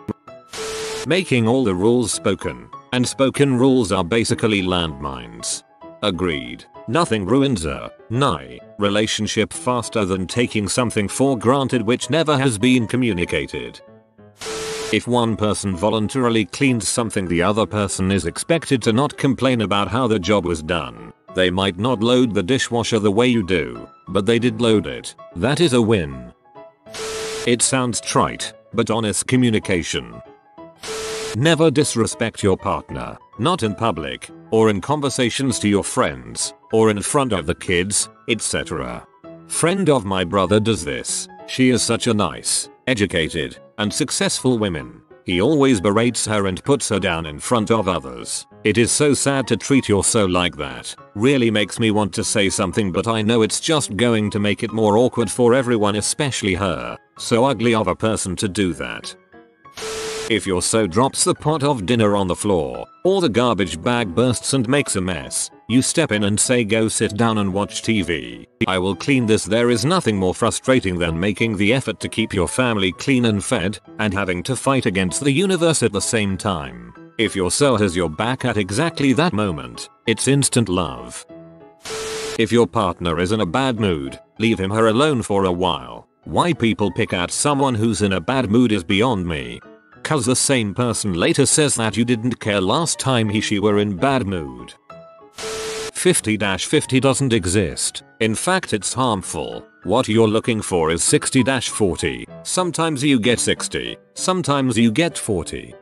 Making all the rules spoken. And spoken rules are basically landmines. Agreed. Nothing ruins a relationship faster than taking something for granted which never has been communicated. If one person voluntarily cleans something, the other person is expected to not complain about how the job was done. They might not load the dishwasher the way you do, but they did load it. That is a win. It sounds trite, but honest communication. Never disrespect your partner, not in public, or in conversations to your friends, or in front of the kids, etc. Friend of my brother does this. She is such a nice, educated, and successful woman. He always berates her and puts her down in front of others. It is so sad to treat your so like that. Really makes me want to say something, but I know it's just going to make it more awkward for everyone, especially her. So ugly of a person to do that. If your so drops the pot of dinner on the floor, or the garbage bag bursts and makes a mess, you step in and say, go sit down and watch TV. I will clean this. There is nothing more frustrating than making the effort to keep your family clean and fed, and having to fight against the universe at the same time. If your so has your back at exactly that moment, it's instant love. If your partner is in a bad mood, leave him or her alone for a while. Why people pick at someone who's in a bad mood is beyond me. Cause the same person later says that you didn't care last time she were in bad mood. 50-50 doesn't exist. In fact, it's harmful. What you're looking for is 60-40. Sometimes you get 60, sometimes you get 40.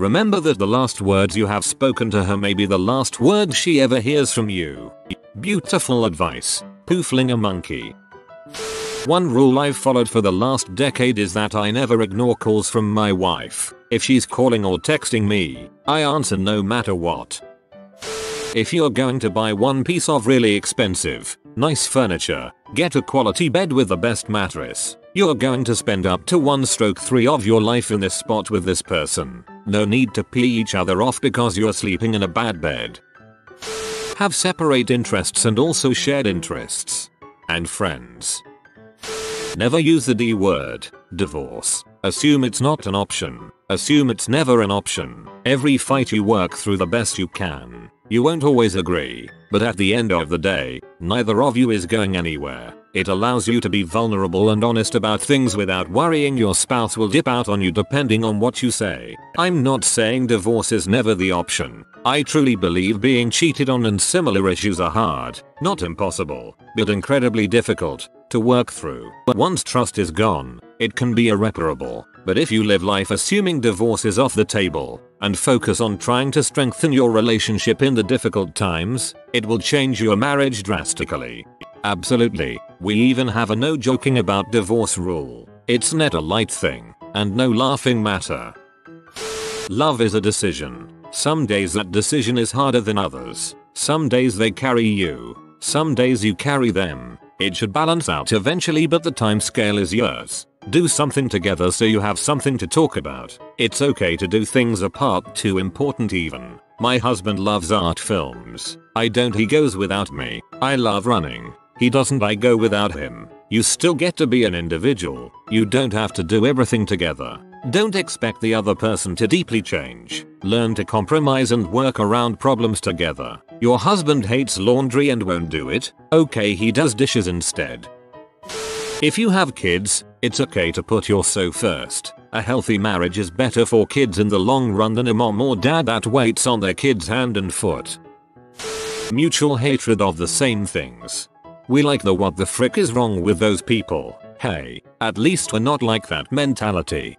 Remember that the last words you have spoken to her may be the last word she ever hears from you. Beautiful advice. Poofling a monkey. One rule I've followed for the last decade is that I never ignore calls from my wife. If she's calling or texting me, I answer no matter what. If you're going to buy one piece of really expensive, nice furniture, get a quality bed with the best mattress. You're going to spend up to 1/3 of your life in this spot with this person. No need to pee each other off because you're sleeping in a bad bed. have separate interests and also shared interests. And friends. Never use the D word, divorce. Assume it's not an option. Assume it's never an option. Every fight you work through the best you can. You won't always agree, but at the end of the day, neither of you is going anywhere. It allows you to be vulnerable and honest about things without worrying your spouse will dip out on you depending on what you say. I'm not saying divorce is never the option. I truly believe being cheated on and similar issues are hard, not impossible, but incredibly difficult to work through. But once trust is gone, it can be irreparable. But if you live life assuming divorce is off the table, and focus on trying to strengthen your relationship in the difficult times, it will change your marriage drastically. Absolutely. We even have a no joking about divorce rule. It's not a light thing, and no laughing matter. Love is a decision. Some days that decision is harder than others. Some days they carry you. Some days you carry them. It should balance out eventually, but the time scale is yours. Do something together so you have something to talk about. It's okay to do things apart, too important even. My husband loves art films. I don't, he goes without me. I love running. He doesn't, I go without him. You still get to be an individual. You don't have to do everything together. Don't expect the other person to deeply change. Learn to compromise and work around problems together. Your husband hates laundry and won't do it. Okay, he does dishes instead. If you have kids, it's okay to put yourself first. A healthy marriage is better for kids in the long run than a mom or dad that waits on their kids hand and foot. Mutual hatred of the same things. We like the what the frick is wrong with those people, hey, at least we're not like that mentality.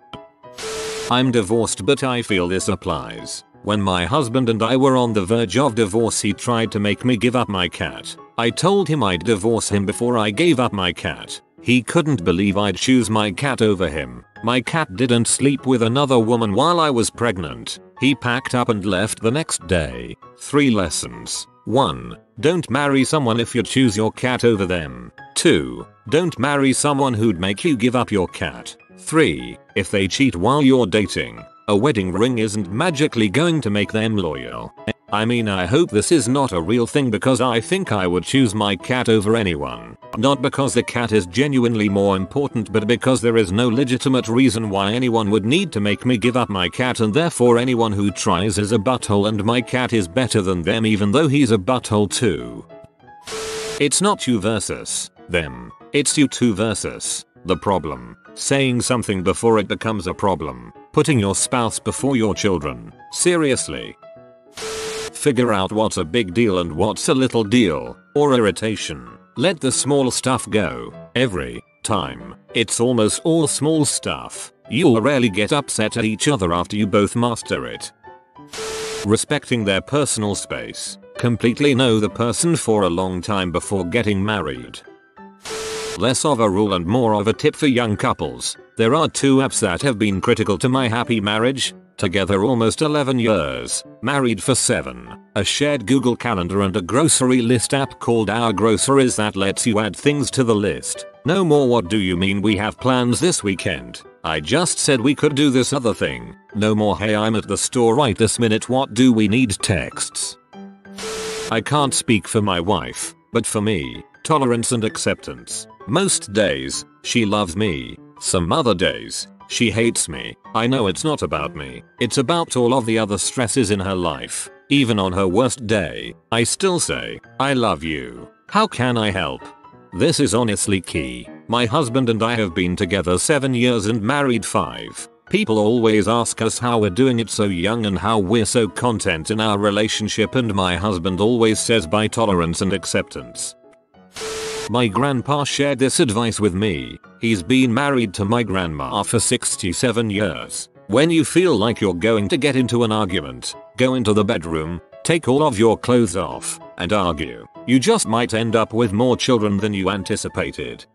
I'm divorced, but I feel this applies. When my husband and I were on the verge of divorce, he tried to make me give up my cat. I told him I'd divorce him before I gave up my cat. He couldn't believe I'd choose my cat over him. My cat didn't sleep with another woman while I was pregnant. He packed up and left the next day. 3 lessons. 1. Don't marry someone if you choose your cat over them. 2. Don't marry someone who'd make you give up your cat. 3. If they cheat while you're dating, a wedding ring isn't magically going to make them loyal. I mean, I hope this is not a real thing, because I think I would choose my cat over anyone. Not because the cat is genuinely more important, but because there is no legitimate reason why anyone would need to make me give up my cat, and therefore anyone who tries is a butthole, and my cat is better than them even though he's a butthole too. It's not you versus them. It's you two versus the problem. Saying something before it becomes a problem. Putting your spouse before your children. Seriously. Figure out what's a big deal and what's a little deal, or irritation. Let the small stuff go. Every time, it's almost all small stuff. You'll rarely get upset at each other after you both master it. Respecting their personal space. Completely know the person for a long time before getting married. Less of a rule and more of a tip for young couples. There are 2 apps that have been critical to my happy marriage. Together almost 11 years, married for 7, a shared Google Calendar and a grocery list app called Our Groceries that lets you add things to the list. No more what do you mean we have plans this weekend? I just said we could do this other thing. No more hey I'm at the store right this minute what do we need texts. I can't speak for my wife, but for me, tolerance and acceptance. Most days, she loves me. Some other days, she hates me. I know it's not about me. It's about all of the other stresses in her life. Even on her worst day, I still say, I love you. How can I help? This is honestly key. My husband and I have been together 7 years and married 5. People always ask us how we're doing it so young and how we're so content in our relationship, and my husband always says by tolerance and acceptance. My grandpa shared this advice with me. He's been married to my grandma for 67 years. When you feel like you're going to get into an argument, go into the bedroom, take all of your clothes off, and argue. You just might end up with more children than you anticipated.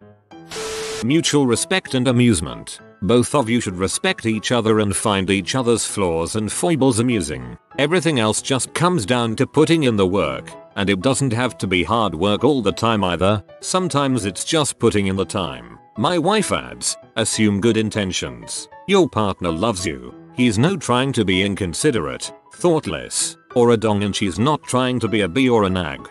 Mutual respect and amusement. Both of you should respect each other and find each other's flaws and foibles amusing. Everything else just comes down to putting in the work. And it doesn't have to be hard work all the time either. Sometimes it's just putting in the time. My wife adds, assume good intentions. Your partner loves you. He's not trying to be inconsiderate, thoughtless, or a dong and she's not trying to be a bee or a nag.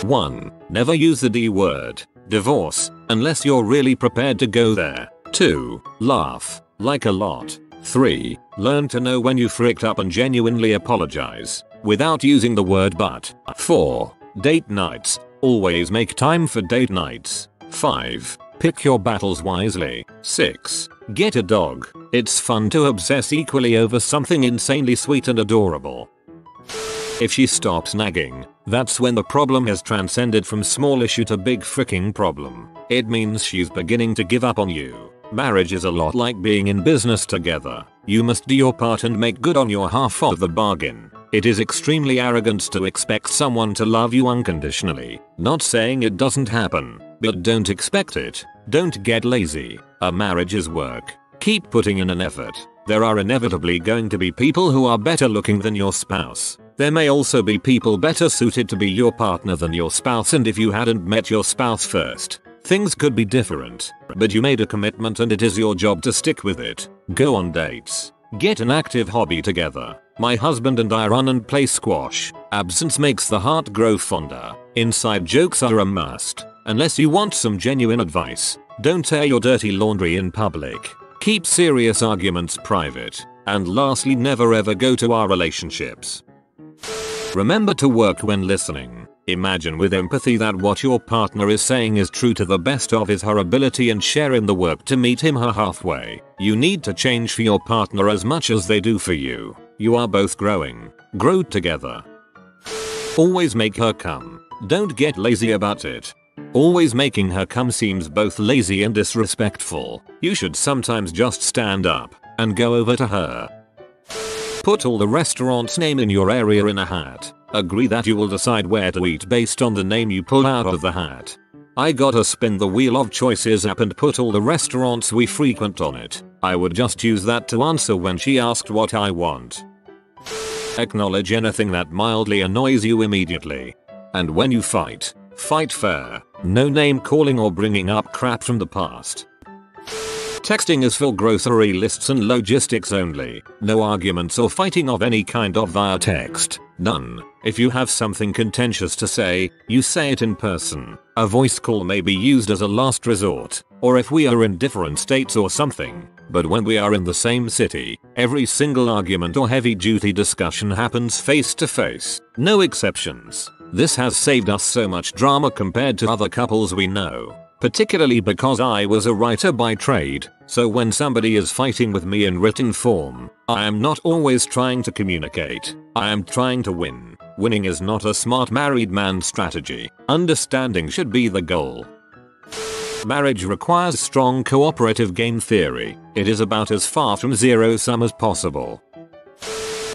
1. Never use the D word, divorce, unless you're really prepared to go there. 2. Laugh, like a lot. 3. Learn to know when you fricked up and genuinely apologize, without using the word but. 4. Date nights, always make time for date nights. 5. Pick your battles wisely. 6. Get a dog. It's fun to obsess equally over something insanely sweet and adorable. If she stops nagging, that's when the problem has transcended from small issue to big freaking problem. It means she's beginning to give up on you. Marriage is a lot like being in business together. You must do your part and make good on your half of the bargain. It is extremely arrogant to expect someone to love you unconditionally. Not saying it doesn't happen, but don't expect it. Don't get lazy. A marriage is work. Keep putting in an effort. There are inevitably going to be people who are better looking than your spouse. There may also be people better suited to be your partner than your spouse, and if you hadn't met your spouse first, things could be different. But you made a commitment and it is your job to stick with it. Go on dates. Get an active hobby together. My husband and I run and play squash. Absence makes the heart grow fonder. Inside jokes are a must. Unless you want some genuine advice, don't air your dirty laundry in public. Keep serious arguments private. And lastly, never ever go to our relationships. Remember to work when listening. Imagine with empathy that what your partner is saying is true to the best of his/her ability and share in the work to meet him/her halfway. You need to change for your partner as much as they do for you. You are both growing. Grow together. Always make her come. Don't get lazy about it. Always making her come seems both lazy and disrespectful. You should sometimes just stand up and go over to her. Put all the restaurant's name in your area in a hat. Agree that you will decide where to eat based on the name you pull out of the hat. I got a spin the wheel of choices app and put all the restaurants we frequent on it. I would just use that to answer when she asked what I want. Acknowledge anything that mildly annoys you immediately. And when you fight, fight fair. No name calling or bringing up crap from the past. Texting is for grocery lists and logistics only. No arguments or fighting of any kind of via text. None. If you have something contentious to say, you say it in person. A voice call may be used as a last resort, or if we are in different states or something. But when we are in the same city, every single argument or heavy-duty discussion happens face to face. No exceptions. This has saved us so much drama compared to other couples we know. Particularly because I was a writer by trade, so when somebody is fighting with me in written form, I am not always trying to communicate. I am trying to win. Winning is not a smart married man's strategy. Understanding should be the goal. Marriage requires strong cooperative game theory. It is about as far from zero-sum as possible.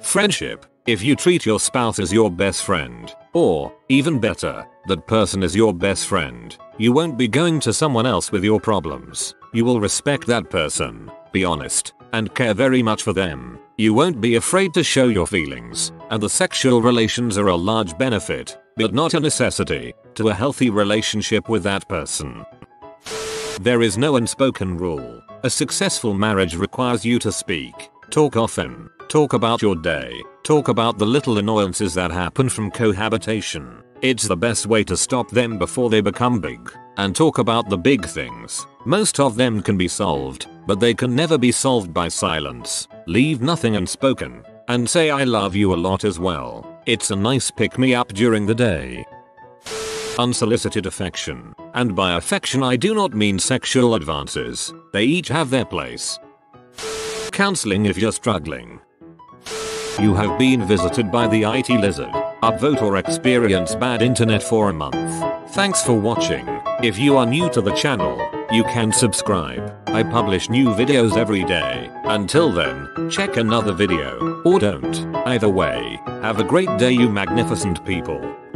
Friendship. If you treat your spouse as your best friend, or, even better, that person is your best friend, you won't be going to someone else with your problems. You will respect that person, be honest, and care very much for them. You won't be afraid to show your feelings, and the sexual relations are a large benefit, but not a necessity, to a healthy relationship with that person. There is no unspoken rule. A successful marriage requires you to speak, talk often, talk about your day, talk about the little annoyances that happen from cohabitation. It's the best way to stop them before they become big. And talk about the big things. Most of them can be solved, but they can never be solved by silence. Leave nothing unspoken. And say I love you a lot as well. It's a nice pick-me-up during the day. Unsolicited affection. And by affection I do not mean sexual advances. They each have their place. Counseling if you're struggling. You have been visited by the IT lizard. Upvote or experience bad internet for a month. Thanks for watching. If you are new to the channel, you can subscribe. I publish new videos every day. Until then, check another video, or don't. Either way, have a great day, you magnificent people.